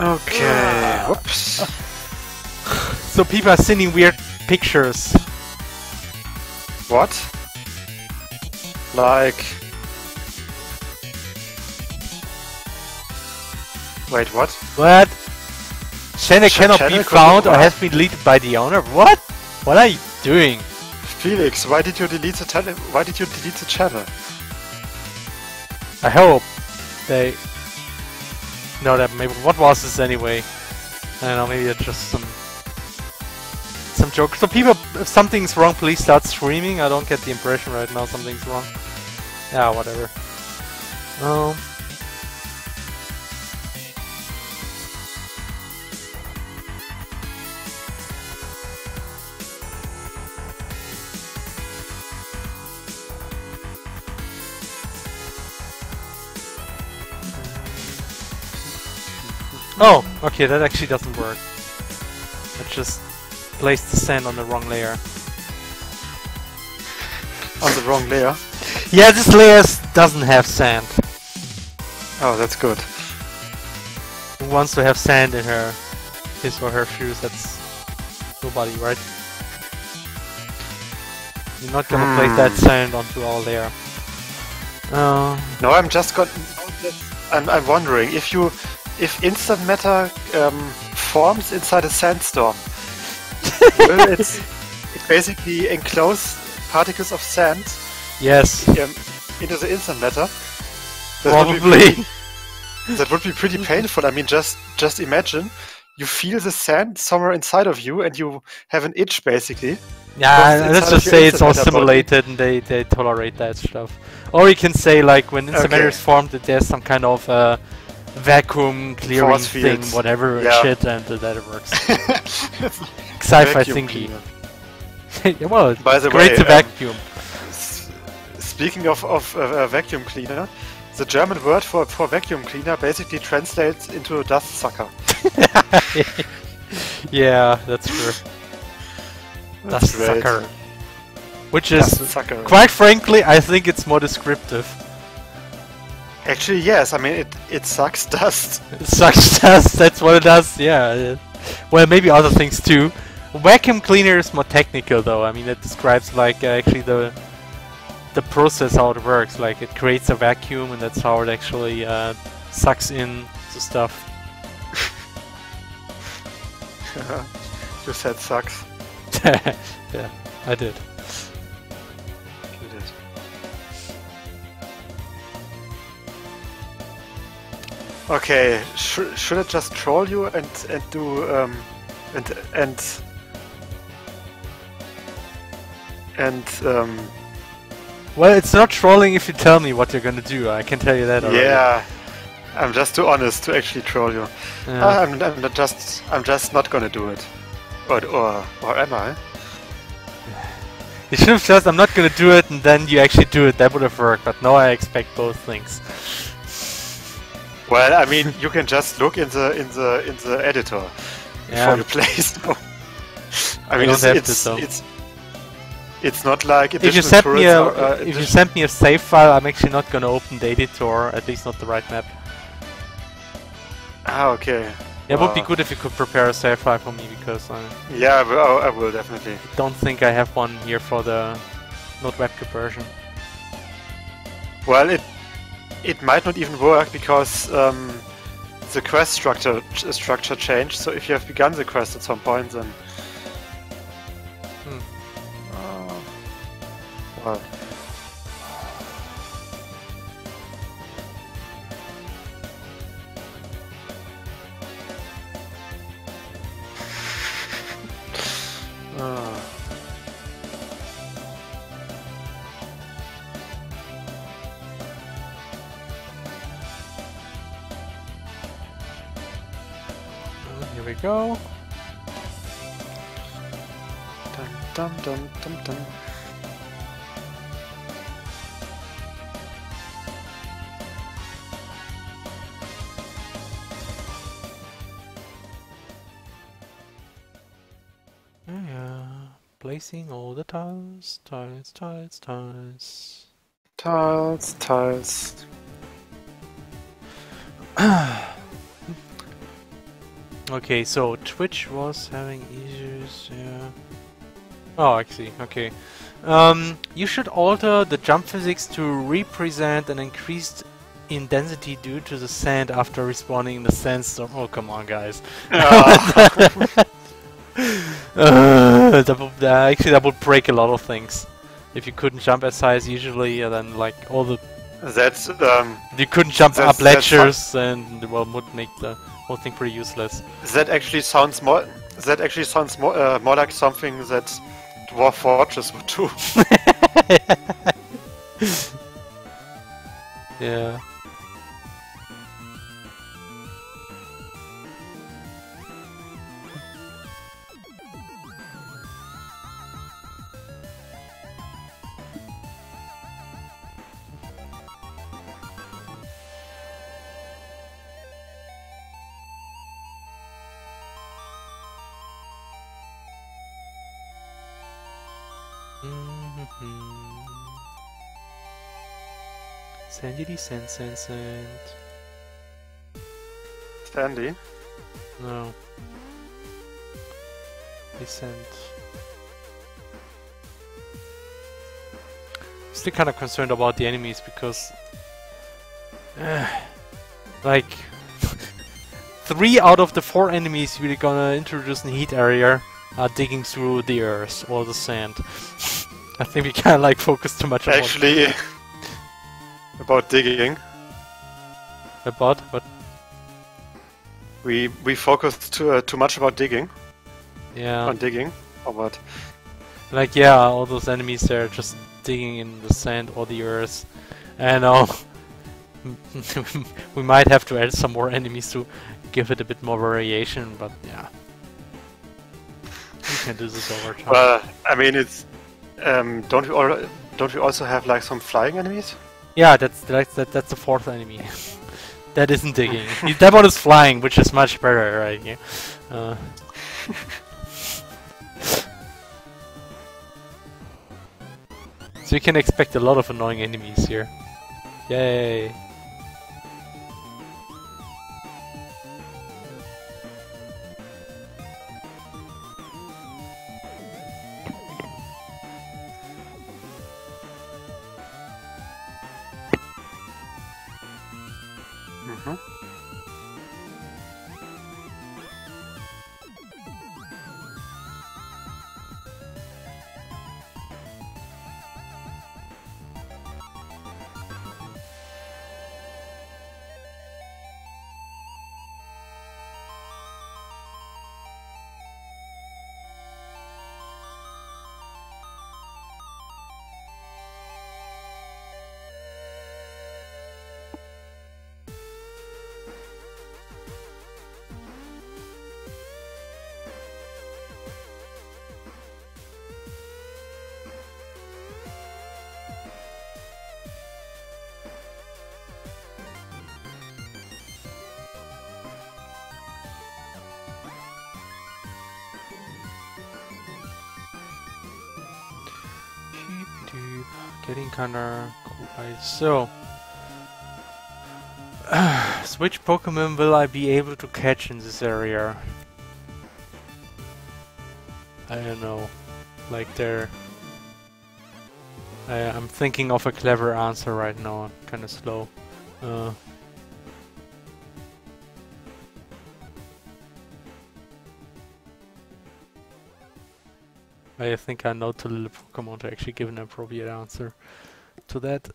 Okay. Whoops. So people are sending weird pictures. What? Like... Wait, what? What? Channel Ch cannot channel be found or has been deleted by the owner. What? What are you doing? Felix, why did you delete the channel? Why did you delete the channel? I hope they. No, that maybe. What was this anyway? I don't know. Maybe it's just some some joke. So people, if something's wrong, please start screaming. I don't get the impression right now something's wrong. Yeah, whatever. Um. Oh, okay, that actually doesn't work. I just placed the sand on the wrong layer. On the wrong layer? Yeah, this layer doesn't have sand. Oh, that's good. Who wants to have sand in her, his or her shoes? That's nobody, right? You're not gonna hmm. place that sand onto our layer. Uh, no, I'm just got. I'm, I'm wondering if you, if instant matter um, forms inside a sandstorm, well, it's it basically enclose particles of sand. Yes. Um, into the instant matter. That Probably. Would be pretty, that would be pretty painful. I mean, just just imagine you feel the sand somewhere inside of you, and you have an itch, basically. Yeah, let's just say it's all simulated body. And they, they tolerate that stuff. Or you can say, like, when instant matter is formed, that there's some kind of uh, vacuum clearing thing, whatever, yeah. shit, and uh, that it works. Sci-fi thingy. Well, it's By the great way, to um, vacuum. Speaking of, of uh, vacuum cleaner, the German word for, for vacuum cleaner basically translates into a dust sucker. Yeah, that's true. Dust sucker. Which is, sucker. Quite frankly, I think it's more descriptive. Actually, yes. I mean, it, it sucks dust. It sucks dust, that's what it does, yeah. Well, maybe other things too. Vacuum cleaner is more technical, though. I mean, it describes, like, uh, actually the the process, how it works. Like, it creates a vacuum, and that's how it actually uh, sucks in the stuff. You said sucks. Yeah, I did. You did. Okay, sh should I just troll you and and do um and and and um? Well, it's not trolling if you tell me what you're gonna do. I can tell you that already. Yeah, I'm just too honest to actually troll you. Yeah. Uh, I'm, I'm just I'm just not gonna do it. Or, or, or am I? You should have just, I'm not gonna do it, and then you actually do it. That would have worked, but now I expect both things. Well, I mean, you can just look in the in the in the editor yeah. before you play. So. I mean, it's it's, to, it's it's not like if you send me a, or, uh, if you send me a save file, I'm actually not gonna open the editor, at least not the right map. Ah, okay. Yeah, it would be good if you could prepare a save file for me, because I... Yeah, I will, I will definitely. I don't think I have one here for the not-webkit version. Well, it it might not even work, because um, the quest structure structure changed, so if you have begun the quest at some point, then... Hmm. Oh. Well... Uh. Here we go. Dum, dum, dum, dum, dum. Placing all the tiles, tiles, tiles, tiles. Tiles, tiles. Okay, so Twitch was having issues, yeah. Oh, I see, okay. Um, you should alter the jump physics to represent an increased in density due to the sand after respawning in the sandstorm. Oh, come on, guys. Oh. Uh, that would, uh, actually, that would break a lot of things. If you couldn't jump as high as usually, and then like all the that's um you couldn't jump up ledges, and well, would make the whole thing pretty useless. That actually sounds more. That actually sounds more uh, more like something that Dwarf Fortress would do. Yeah. Sandy, sand, sand, sand. Sandy? No. Descent. still kind of concerned about the enemies because uh, like three out of the four enemies we're gonna introduce in heat area are digging through the earth or the sand. I think we kinda like focus too much on actually about, about digging. About what? We we focused too uh, too much about digging. Yeah. On digging. Or what? Like yeah, all those enemies there are just digging in the sand or the earth. And uh, we might have to add some more enemies to give it a bit more variation, but yeah. You can do this over time. Well, I mean it's um don't we all don't we also have like some flying enemies? Yeah, that's that's that, that's the fourth enemy. That isn't digging. That one is flying, which is much better, right? Yeah. Uh. So you can expect a lot of annoying enemies here. Yay! Getting kinda cool. Right. So, uh, so which Pokemon will I be able to catch in this area? I don't know. Like there, I, I'm thinking of a clever answer right now. I'm kind of slow. Uh, I think I know too little Pokemon to actually give an appropriate answer to that.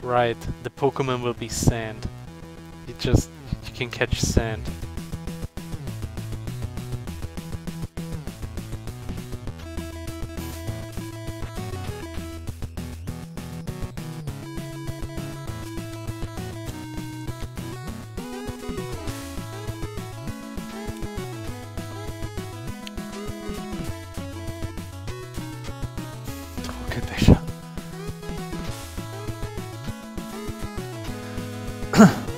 Right, the Pokemon will be sand. You just, you can catch sand. Huh.